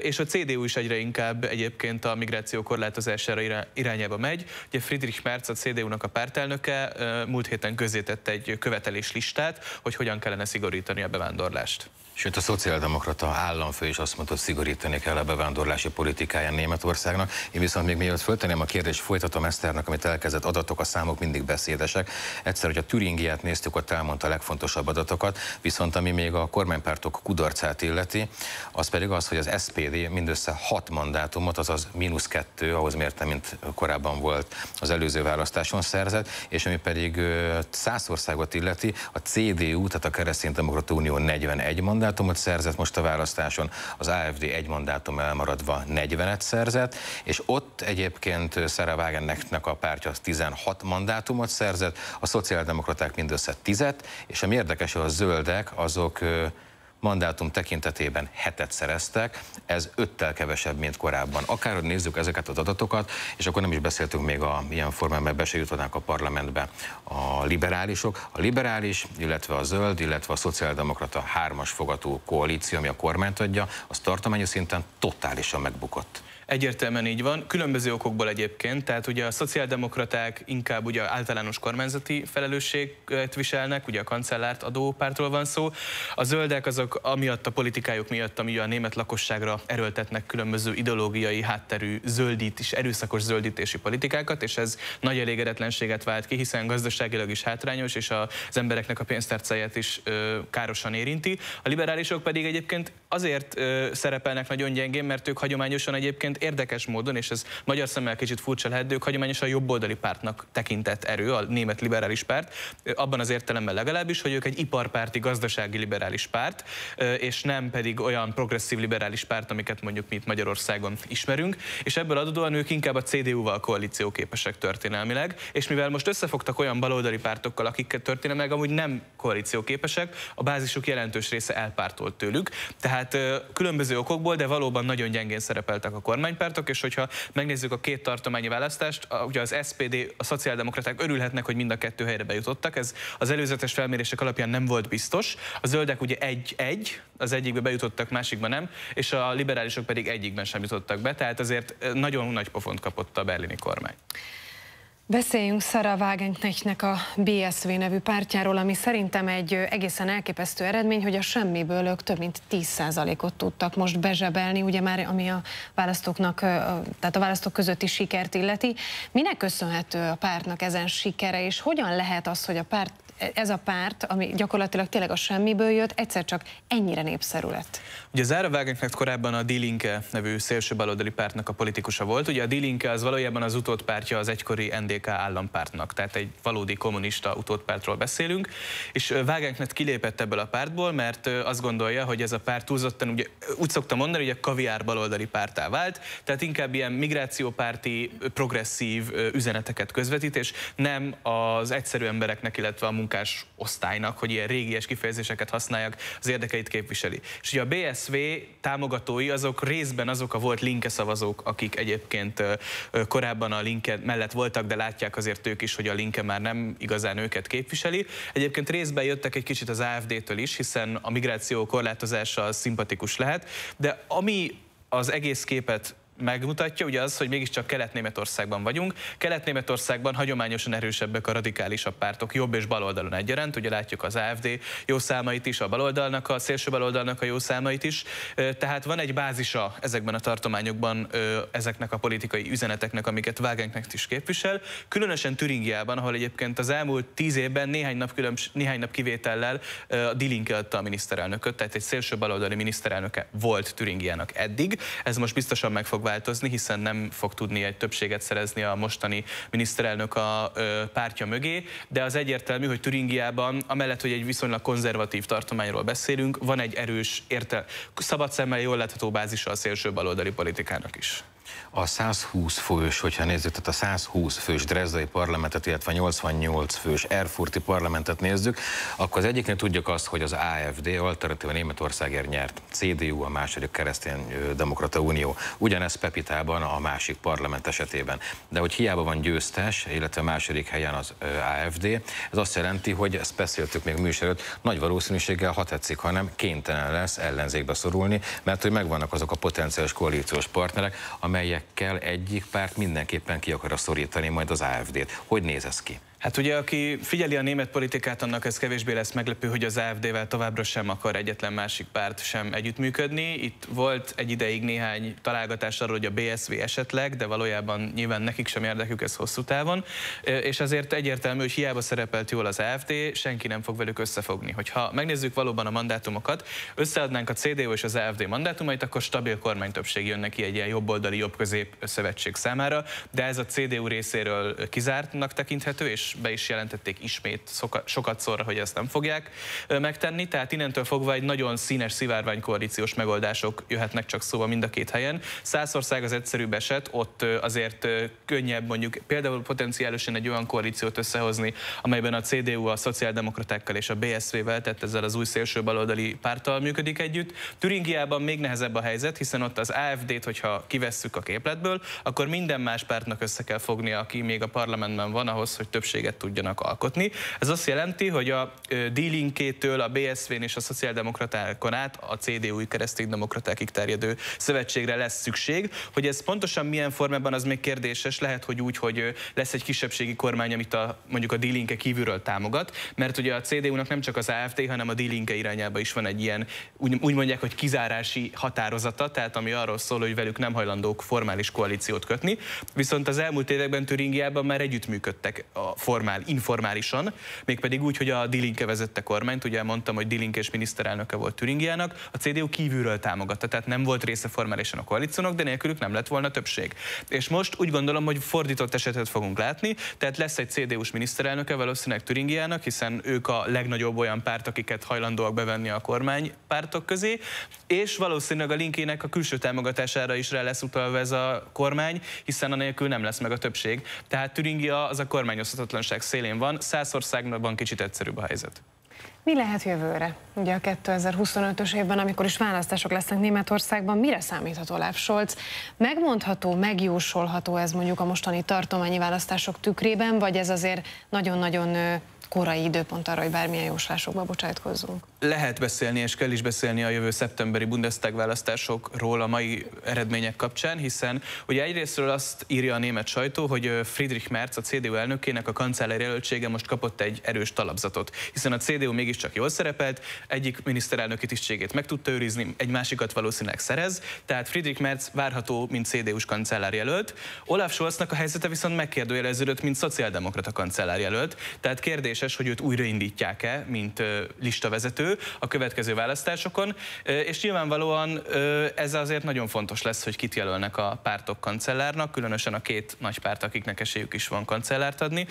és a cé dé u is egyre inkább egyébként a migráció korlátozására irányába megy. Ugye Friedrich Merz, a cé dé u-nak a pártelnöke múlt héten közzétett egy követeléslistát, hogy hogyan kellene szigorítani a bevándorlást. Sőt, a szociáldemokrata államfő is azt mondta, hogy szigorítani kell a bevándorlási politikáján Németországnak. Én viszont még mielőtt föltenem a kérdést, folytatom Eszternek, amit elkezdett. Adatok, a számok mindig beszédesek. Egyszer, hogy a Türingiát néztük, ott elmondta a legfontosabb adatokat, viszont ami még a kormánypártok kudarcát illeti, az pedig az, hogy az es pé dé mindössze hat mandátumot, azaz mínusz kettő, ahhoz mértem, mint korábban volt az előző választáson szerzett, és ami pedig Szászországot illeti, a cé dé u, tehát a Kereszténydemokrata Unió negyvenegy mandátumot, mandátumot szerzett most a választáson, az á ef dé egy mandátum elmaradva negyvenet szerzett, és ott egyébként Sarah Wagenknechtnek a pártja tizenhat mandátumot szerzett, a szociáldemokraták mindössze tízet, és ami érdekes, hogy a zöldek azok mandátum tekintetében hetet szereztek, ez öttel kevesebb, mint korábban. Akárhogy nézzük ezeket az adatokat, és akkor nem is beszéltünk még a, ilyen formában, be se jutották a parlamentbe a liberálisok. A liberális, illetve a zöld, illetve a szociáldemokrata hármas fogatú koalíció, ami a kormányt adja, az tartományi szinten totálisan megbukott. Egyértelműen így van, különböző okokból egyébként, tehát ugye a szociáldemokraták inkább ugye általános kormányzati felelősséget viselnek, ugye a kancellárt adó pártról van szó, a zöldek azok amiatt a politikájuk miatt, ami a német lakosságra erőltetnek különböző ideológiai hátterű zöldítés, erőszakos zöldítési politikákat, és ez nagy elégedetlenséget vált ki, hiszen gazdaságilag is hátrányos, és az embereknek a pénztárcáját is ö, károsan érinti. A liberálisok pedig egyébként azért ö, szerepelnek nagyon gyengén, mert ők hagyományosan egyébként érdekes módon, és ez magyar szemmel kicsit furcsa lehet, de ők hagyományosan a jobboldali pártnak tekintett erő, a német liberális párt, abban az értelemben legalábbis, hogy ők egy iparpárti, gazdasági liberális párt, és nem pedig olyan progresszív liberális párt, amiket mondjuk mi itt Magyarországon ismerünk, és ebből adódóan ők inkább a cé dé u-val koalícióképesek történelmileg, és mivel most összefogtak olyan baloldali pártokkal, akikkel történelmileg amúgy nem koalícióképesek, a bázisuk jelentős része elpártolt tőlük, tehát különböző okokból, de valóban nagyon gyengén szerepeltek a kormány. És hogyha megnézzük a két tartományi választást, ugye az es pé dé, a szociáldemokraták örülhetnek, hogy mind a kettő helyre bejutottak, ez az előzetes felmérések alapján nem volt biztos. A zöldek ugye egy-egy, az egyikbe bejutottak, másikba nem, és a liberálisok pedig egyikben sem jutottak be, tehát azért nagyon nagy pofont kapott a berlini kormány. Beszéljünk Sarah Wagenknechtnek a bé es vé nevű pártjáról, ami szerintem egy egészen elképesztő eredmény, hogy a semmiből ők több mint tíz százalékot tudtak most bezsebelni, ugye már ami a választóknak, tehát a választók közötti sikert illeti. Minek köszönhető a pártnak ezen sikere, és hogyan lehet az, hogy a párt, ez a párt, ami gyakorlatilag tényleg a semmiből jött, egyszer csak ennyire népszerű lett? Ugye Sarah Wagenknecht korábban a Die Linke nevű szélső baloldali pártnak a politikusa volt. Ugye a Die Linke az valójában az utódpártja az egykori en dé pé em té ká állampártnak. Tehát egy valódi kommunista utódpártról beszélünk, és Wagenknecht kilépett ebből a pártból, mert azt gondolja, hogy ez a párt túlzottan, ugye, úgy szoktam mondani, hogy a kaviár baloldali pártá vált, tehát inkább ilyen migrációpárti, progresszív üzeneteket közvetít, és nem az egyszerű embereknek, illetve a munkás osztálynak, hogy ilyen régies kifejezéseket használjak, az érdekeit képviseli. És ugye a bé es vé támogatói azok részben azok a volt linke szavazók, akik egyébként korábban a linke mellett voltak, de látják azért ők is, hogy a linke már nem igazán őket képviseli. Egyébként részben jöttek egy kicsit az á ef dé-től is, hiszen a migráció korlátozása az szimpatikus lehet, de ami az egész képet megmutatja, ugye az, hogy mégiscsak Kelet-Németországban vagyunk. Kelet-Németországban hagyományosan erősebbek a radikálisabb pártok, jobb és baloldalon egyaránt, ugye látjuk az á ef dé jó számait is, a baloldalnak, a szélső baloldalnak a jó számait is. Tehát van egy bázisa ezekben a tartományokban ezeknek a politikai üzeneteknek, amiket Wagenknecht is képvisel. Különösen Türingiában, ahol egyébként az elmúlt tíz évben néhány nap, különbs, néhány nap kivétellel a Die Linke adta a miniszterelnököt, tehát egy szélső baloldali miniszterelnöke volt Türingiának eddig. Ez most biztosan meg fog változni, hiszen nem fog tudni egy többséget szerezni a mostani miniszterelnök a ö, pártja mögé, de az egyértelmű, hogy Türingiában, amellett, hogy egy viszonylag konzervatív tartományról beszélünk, van egy erős, érte, szabad szemmel jól látható bázisa a szélső baloldali politikának is. A százhúsz fős, hogyha nézzük, tehát a százhúsz fős drezdai parlamentet, illetve nyolcvannyolc fős erfurti parlamentet nézzük, akkor az egyiknél tudjuk azt, hogy az á ef dé Alternatíva Németországért nyert, cé dé u a második Keresztény Demokrata Unió, ugyanez Pepitában a másik parlament esetében. De hogy hiába van győztes, illetve második helyen az á ef dé, ez azt jelenti, hogy ezt beszéltük még műsorot, nagy valószínűséggel, ha tetszik, hanem kénytelen lesz ellenzékbe szorulni, mert hogy megvannak azok a potenciális koalíciós partnerek, amelyekkel egyik párt mindenképpen ki akarja szorítani majd az á ef dét. Hogy néz ez ki? Hát ugye, aki figyeli a német politikát, annak ez kevésbé lesz meglepő, hogy az á ef dé-vel továbbra sem akar egyetlen másik párt sem együttműködni. Itt volt egy ideig néhány találgatás arról, hogy a bé es vé esetleg, de valójában nyilván nekik sem érdekük ez hosszú távon. És azért egyértelmű, hogy hiába szerepelt jól az á ef dé, senki nem fog velük összefogni. Hogyha megnézzük valóban a mandátumokat, összeadnánk a cé dé u és az á ef dé mandátumait, akkor stabil kormánytöbbség jön neki egy ilyen jobboldali, jobbközép szövetség számára, de ez a cé dé u részéről kizártnak tekinthető, és be is jelentették ismét sokat szorra, hogy ezt nem fogják megtenni, tehát innentől fogva egy nagyon színes szivárványkoalíciós megoldások jöhetnek csak szóba mind a két helyen. Szászország az egyszerűbb eset, ott azért könnyebb mondjuk például potenciálisan egy olyan koalíciót összehozni, amelyben a cé dé u a szociáldemokratákkal és a bé es vé-vel, tehát ezzel az új szélső baloldali párttal működik együtt. Türingiában még nehezebb a helyzet, hiszen ott az á ef dét, hogyha kivesszük a képletből, akkor minden más pártnak össze kell fognia, aki még a parlamentben van, ahhoz, hogy többség tudjanak alkotni. Ez azt jelenti, hogy a Die Linke-től a bé es vé-n és a szociáldemokratákon át a cé dé u-i kereszténydemokratákig terjedő szövetségre lesz szükség. Hogy ez pontosan milyen formában, az még kérdéses, lehet, hogy úgy, hogy lesz egy kisebbségi kormány, amit a, mondjuk a Die Linke kívülről támogat, mert ugye a cé dé u-nak nem csak az á ef dé, hanem a Die Linke irányába is van egy ilyen, úgy, úgy mondják, hogy kizárási határozata, tehát ami arról szól, hogy velük nem hajlandók formális koalíciót kötni. Viszont az elmúlt években Türingiában már együttműködtek a formál, informálisan, mégpedig úgy, hogy a Die Linke vezette kormányt, ugye mondtam, hogy Die Linke és miniszterelnöke volt Türingiának, a cé dé u kívülről támogatta, tehát nem volt része formálisan a koalíciónak, de nélkülük nem lett volna többség. És most úgy gondolom, hogy fordított esetet fogunk látni, tehát lesz egy cé dé u-s miniszterelnöke valószínűleg Türingiának, hiszen ők a legnagyobb olyan párt, akiket hajlandóak bevenni a kormánypártok közé, és valószínűleg a Linkének a külső támogatására is rá lesz utalva ez a kormány, hiszen anélkül nem lesz meg a többség. Tehát Türingia az a kormányozhatatlan szélén van, Szászországban kicsit egyszerűbb a helyzet. Mi lehet jövőre? Ugye a kétezer-huszonötös évben, amikor is választások lesznek Németországban, mire számíthat Olaf Scholz? Megmondható, megjósolható ez mondjuk a mostani tartományi választások tükrében, vagy ez azért nagyon-nagyon korai időpont arra, hogy bármilyen jóslásokba bocsátkozzunk? Lehet beszélni, és kell is beszélni a jövő szeptemberi Bundestag választásokról a mai eredmények kapcsán, hiszen ugye egyrésztről azt írja a német sajtó, hogy Friedrich Merz, a cé dé u elnökének a kancellár jelöltsége most kapott egy erős talapzatot, hiszen a cé dé u mégis mégiscsak jól szerepelt, egyik miniszterelnöki tisztségét meg tudta őrizni, egy másikat valószínűleg szerez, tehát Friedrich Merz várható, mint cé dé u-s kancellárjelölt. Olaf Scholznak a helyzete viszont megkérdőjeleződött, mint szociáldemokrata kancellárjelölt, tehát kérdéses, hogy őt újraindítják-e, mint listavezető a következő választásokon, és nyilvánvalóan ez azért nagyon fontos lesz, hogy kit jelölnek a pártok kancellárnak, különösen a két nagy párt, akiknek esélyük is van kancellárt adni,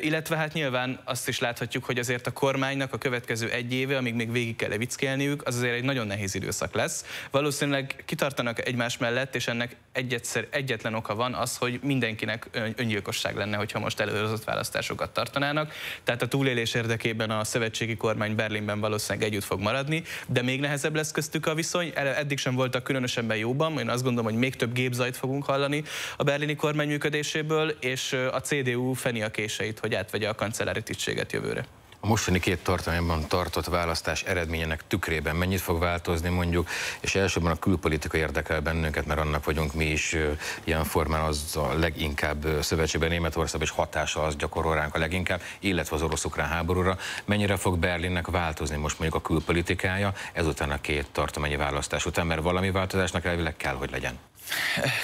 illetve hát nyilván azt is láthatjuk, hogy azért a kormánynak a következő egy éve, amíg még végig kell levickelniük, az azért egy nagyon nehéz időszak lesz. Valószínűleg kitartanak egymás mellett, és ennek egyetszer, egyetlen oka van az, hogy mindenkinek öngyilkosság lenne, hogyha most előrehozott választásokat tartanának. Tehát a túlélés érdekében a szövetségi kormány Berlinben valószínűleg együtt fog maradni, de még nehezebb lesz köztük a viszony. Eddig sem voltak különösebben jóban, én azt gondolom, hogy még több gépzajt fogunk hallani a berlini kormány működéséből, és a cé dé u feni a késeit, hogy átvegye a kancellári tisztséget jövőre. A mostani két tartományban tartott választás eredményének tükrében mennyit fog változni mondjuk, és elsősorban a külpolitika érdekel bennünket, mert annak vagyunk mi is ilyen formán az a leginkább szövetségben Németország, és hatása az gyakorol ránk a leginkább, illetve az orosz-ukrán háborúra. Mennyire fog Berlinnek változni most mondjuk a külpolitikája ezután a két tartományi választás után, mert valami változásnak elvileg kell, hogy legyen?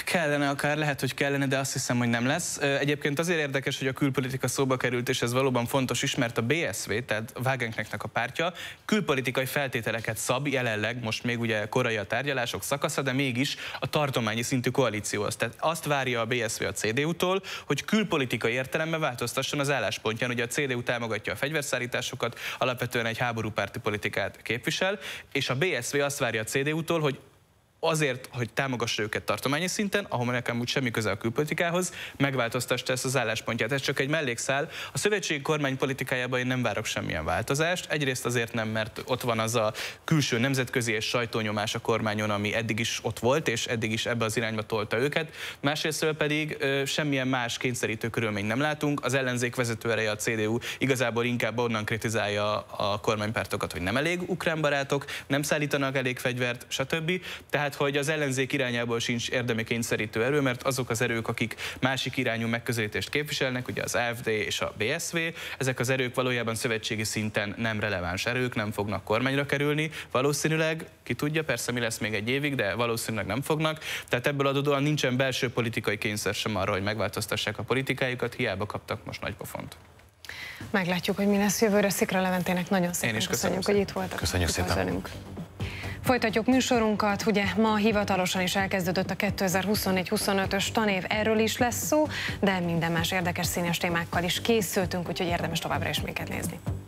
Kellene akár, lehet, hogy kellene, de azt hiszem, hogy nem lesz. Egyébként azért érdekes, hogy a külpolitika szóba került, és ez valóban fontos is, mert a bé es vé, tehát Wagenknechtnek a pártja, külpolitikai feltételeket szab, jelenleg most még ugye korai a tárgyalások szakasza, de mégis a tartományi szintű koalícióhoz. Tehát azt várja a bé es vé a cé dé u-tól, hogy külpolitikai értelemben változtasson az álláspontján, hogy a cé dé u támogatja a fegyverszállításokat, alapvetően egy háborúpárti politikát képvisel, és a bé es vé azt várja a cé dé u-tól, hogy azért, hogy támogassa őket tartományi szinten, ahol nekem úgy semmi köze a külpolitikához, megváltoztassa ezt az álláspontját. Ez csak egy mellékszál. A szövetségi kormány politikájában én nem várok semmilyen változást. Egyrészt azért nem, mert ott van az a külső nemzetközi és sajtónyomás a kormányon, ami eddig is ott volt, és eddig is ebbe az irányba tolta őket. Másrésztről pedig ö, semmilyen más kényszerítő körülményt nem látunk. Az ellenzék vezető ereje, a cé dé u igazából inkább onnan kritizálja a kormánypártokat, hogy nem elég ukrán barátok, nem szállítanak elég fegyvert, stb. Tehát hogy az ellenzék irányából sincs érdemi kényszerítő erő, mert azok az erők, akik másik irányú megközelítést képviselnek, ugye az á ef dé és a bé es vé, ezek az erők valójában szövetségi szinten nem releváns erők, nem fognak kormányra kerülni, valószínűleg, ki tudja, persze mi lesz még egy évig, de valószínűleg nem fognak, tehát ebből adódóan nincsen belső politikai kényszer sem arra, hogy megváltoztassák a politikájukat, hiába kaptak most nagy pofont. Meglátjuk, hogy mi lesz jövőre. Szikra Leventének nagyon szépen köszönjük, hogy itt voltak. Köszönjük szépen. Folytatjuk műsorunkat, ugye ma hivatalosan is elkezdődött a kétezer-huszonnégy huszonötös tanév, erről is lesz szó, de minden más érdekes színes témákkal is készültünk, úgyhogy érdemes továbbra is minket nézni.